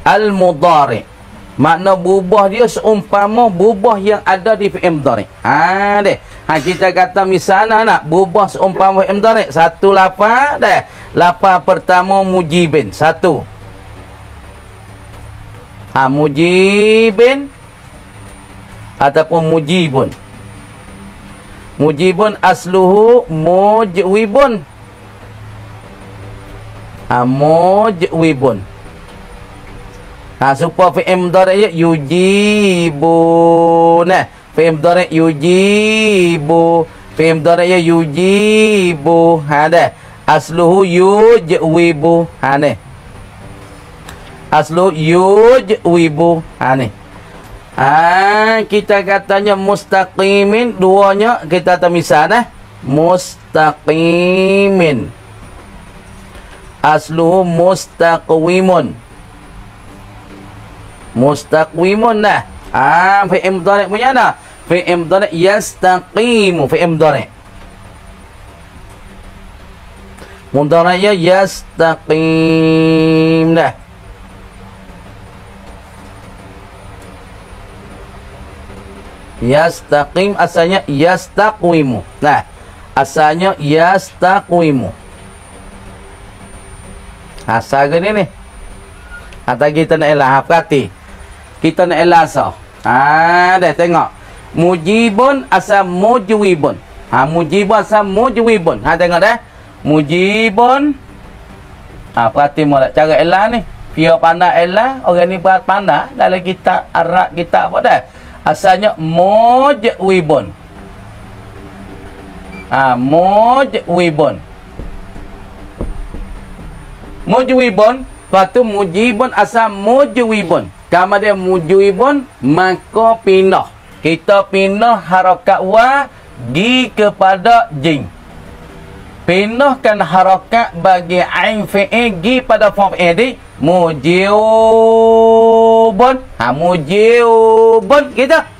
al-mudhari'. Makna berubah dia seumpama berubah yang ada di fi'il mudhari'. Ha deh. Ha kita kata misalnya nak berubah seumpama fi'il mudhari'. Satu lapar deh. Lapar pertama mujibin. Satu. Ha mujibin ataupun mujibun. Mujibun asluhu mujwibun. Ha mujwibun. Ha supaya fi'il mudhari' yujibu nah fi'il mudhari' yujibu fi'il mudhari' yujibu ha dah asluhu yujwibu ha ni asluhu yujwibu ha ni ha kita katanya mustaqimin duanya kita termisah nah mustaqimin asluhu mustaqwimun mustaqwimun lah. Ah fi'il mudhari' punya dah. Fi'il mudhari' yastaqimu fi'il mudhari'. Mudhari'nya yastaqim dah. Yastaqim asalnya yastaqwimu. Nah, asalnya yastaqwimu. Asal gini ni. Atau kita nak elah hafati. Kita nak elah sah. Ha, dah tengok. Mujibun asal mujwibun. Ha, mujibun asal mujwibun. Ha, tengok dah. Mujibun. Ha, perhati mula cara elah ni. Pia pandai elah. Orang ni buat pandai. Dalam kitab Arab, kitab apa dah. Asalnya mujwibun. Ha, mujwibun. Mujwibun. Lepas tu mujibun asal mujwibun. Kamu dia mujibun, maka pindah. Kita pindah harakat wa gi kepada jing. Pindahkan harakat bagi ain fi'il gi pada form fi'il di mujibun. Ha mujibun kita.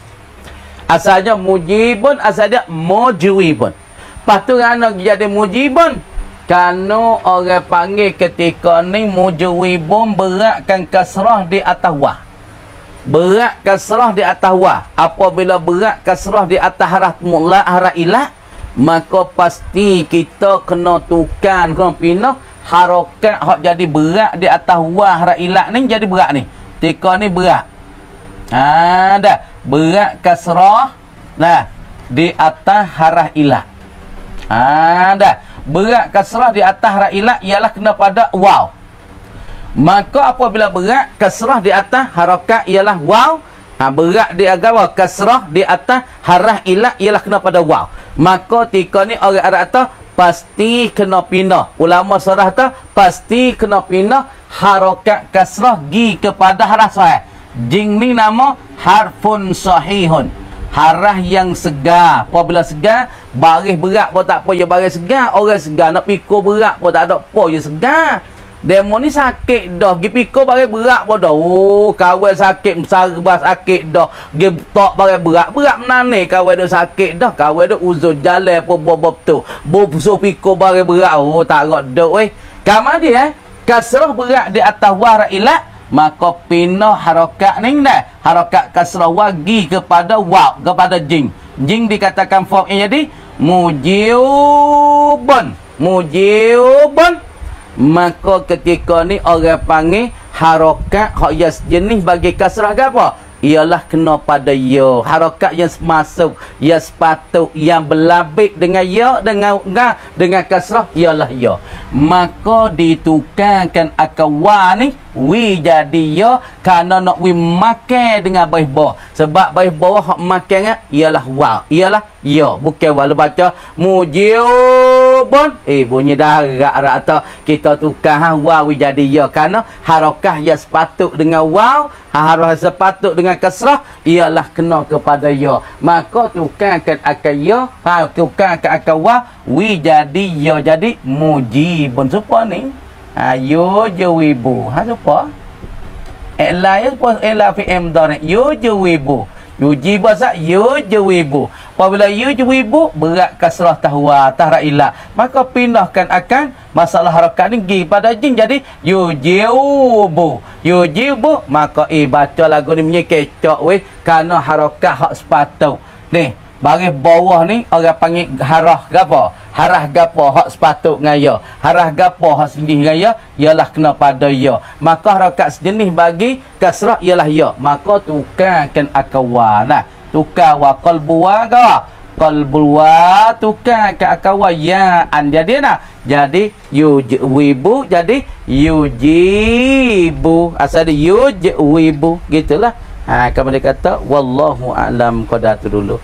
Asalnya mujibun, asalnya mujwibun. Lepas tu kerana jadi mujibun. Kerana orang panggil ketika ni mujwibun beratkan kasrah di atas wah. Berat kasrah di atas wah. Apabila berat kasrah di atas harah mula harah ilah, maka pasti kita kena tukar, kena pindah harakat hak jadi berat di atas wah harah ilah ni jadi berat ni. Ketika ni berat. Ha dah, berat kasrah nah di atas harah ilah. Ha dah. Berat kasrah di atas harah ilah ialah kena pada waw. Maka apabila berat kasrah di atas harakat ialah waw. Ha, berat di agama kasrah di atas harah ilah ialah kena pada waw. Maka tika ni orang Arab kata pasti kena pindah. Ulama sarah kata pasti kena pindah harakat kasrah gi kepada harah sahih. Jing ni nama harfun sahihun. Harah yang segar. Apabila segar, baris berat pun tak apa je baris segar. Orang segar nak pikul berat pun tak ada apa je segar. Demo ni sakit dah. Dia pikul baris berat pun dah. Oh, kawan sakit, sarba sakit dah. Dia tak baris berat. Berat mana ni kawan dia sakit dah. Kawan dia uzur jalan pun bobo betul. Bobo pikul baris berat. Oh, tak ada dah weh. Kamar dia eh. Kasrah berat di atas warah ilat. Maka pindah harakat ni dah. Harakat kasrah wagi kepada waw. Kepada jing. Jing dikatakan formnya jadi mujibun. Mujibun. Maka ketika ni orang panggil harakat hak yang sejenis bagi kasrah ke apa? ialah kena pada ya. Harakat yang masuk, yang sepatut, yang berlabik dengan ya, dengan ngah, dengan kasrah ialah ya. Maka ditukarkan akan wa ni wi jadi ya kerana nak wi makan dengan baris bawah. Sebab baris bawah hak makan ialah wa, ialah ya. Bukan wa baca mujibun eh bunyi darat atau kita tukar ha wa wi jadi ya kerana harakah yang sepatut dengan wa, harus sepatut dengan kasrah ialah kena kepada ya. Maka tukarkan akan ya, ha tukarkan akan wa wi jadi ya jadi mujibun. Supa ni ayo jawibu ha supa ela ya pun ela pm dan yo jawibu yuji bahasa yo jawibu. Apabila yo jawibu berat kasrah tahwa tahraila maka pindahkan akan masalah harakat ni gi pada jin jadi yujibu. Yujibu maka eh baca lagu ni punya kecok weh kerana harakat hak sepatut ni baris bawah ni orang panggil harah gapo. Harah gapo hak sepatut dengan ya. Harah gapo hak sejenis dengan ya ialah kena pada ya. Maka harakat sejenis bagi kasrah ialah ya. Maka tukarkan akan wa nah. Tukar wa qalbu wa gapo. Qalbu wa tukarkan akan wa ya an jadi nah. Jadi yujibu jadi yujibu asal yujibu gitulah. Ha kamu dia kata wallahu a'lam qadatu dulu.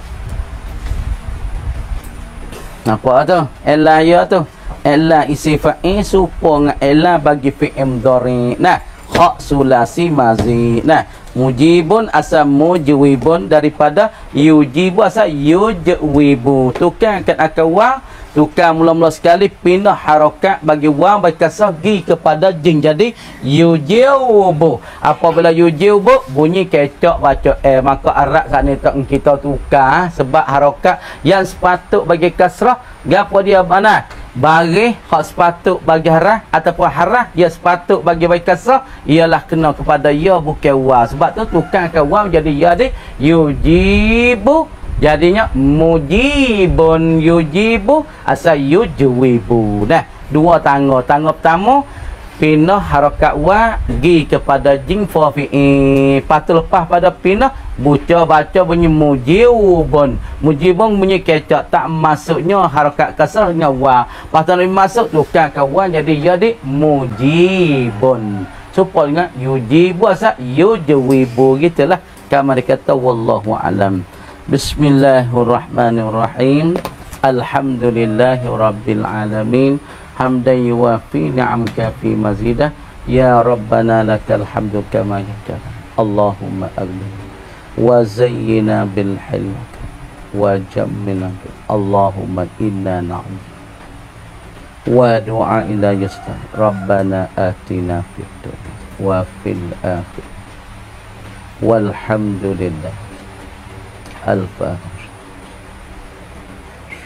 Nampak tu? Ella ya tu. Ella isi fa'il supong ella bagi fi'il dhari. Nah, hak sulasi mazi. Nah, mujibun asal mujwibun daripada yujibu asal yujwibu. Tukar kan akan wa, tukar mula-mula sekali pindah harakat bagi wa bagi kasrah gi kepada jin jadi yujibu. Apabila yujibu bunyi kecok baca eh maka arak kat ni tak kita tukar sebab harakat yang sepatut bagi kasrah gapo dia mana bagi hak sepatut bagi harah ataupun harah yang sepatut bagi bagi kasrah ialah kena kepada ya bukan wa. Sebab tu tukarkan wa menjadi ya di yujibu jadinya mujibun yujibu asal yujwibu. Nah, dua tangga. Tangga pertama pindah harakat wa gi kepada jin fa fi'i. Patu lepas pada pindah buca baca bunyi mujibun. Mujibun bunyi kecak tak masuknya harakat kasrah dengan wa. Patu masuk tukar kawan jadi jadi mujibun. Supaya ingat yujibu asal yujwibu gitulah. Kama dikata wallahu alam. Bismillahirrahmanirrahim. Alhamdulillahirabbil alamin. Hamdan yuwafi ni'amka fi mazidah. Ya Rabbana lakal hamdu kama yanbaghi. Allahumma aghnina wa zayyina bil hilm wa jammilna. Allahumma inna na'udzu wa du'a ila yasta. Rabbana atina fid dunya wa fil akhirah. Walhamdulillah. الفاحش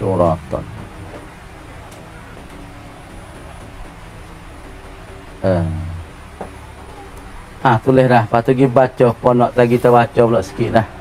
شراطا eh ah tulis dah patut pergi baca pun nak kita baca pula sikit dah.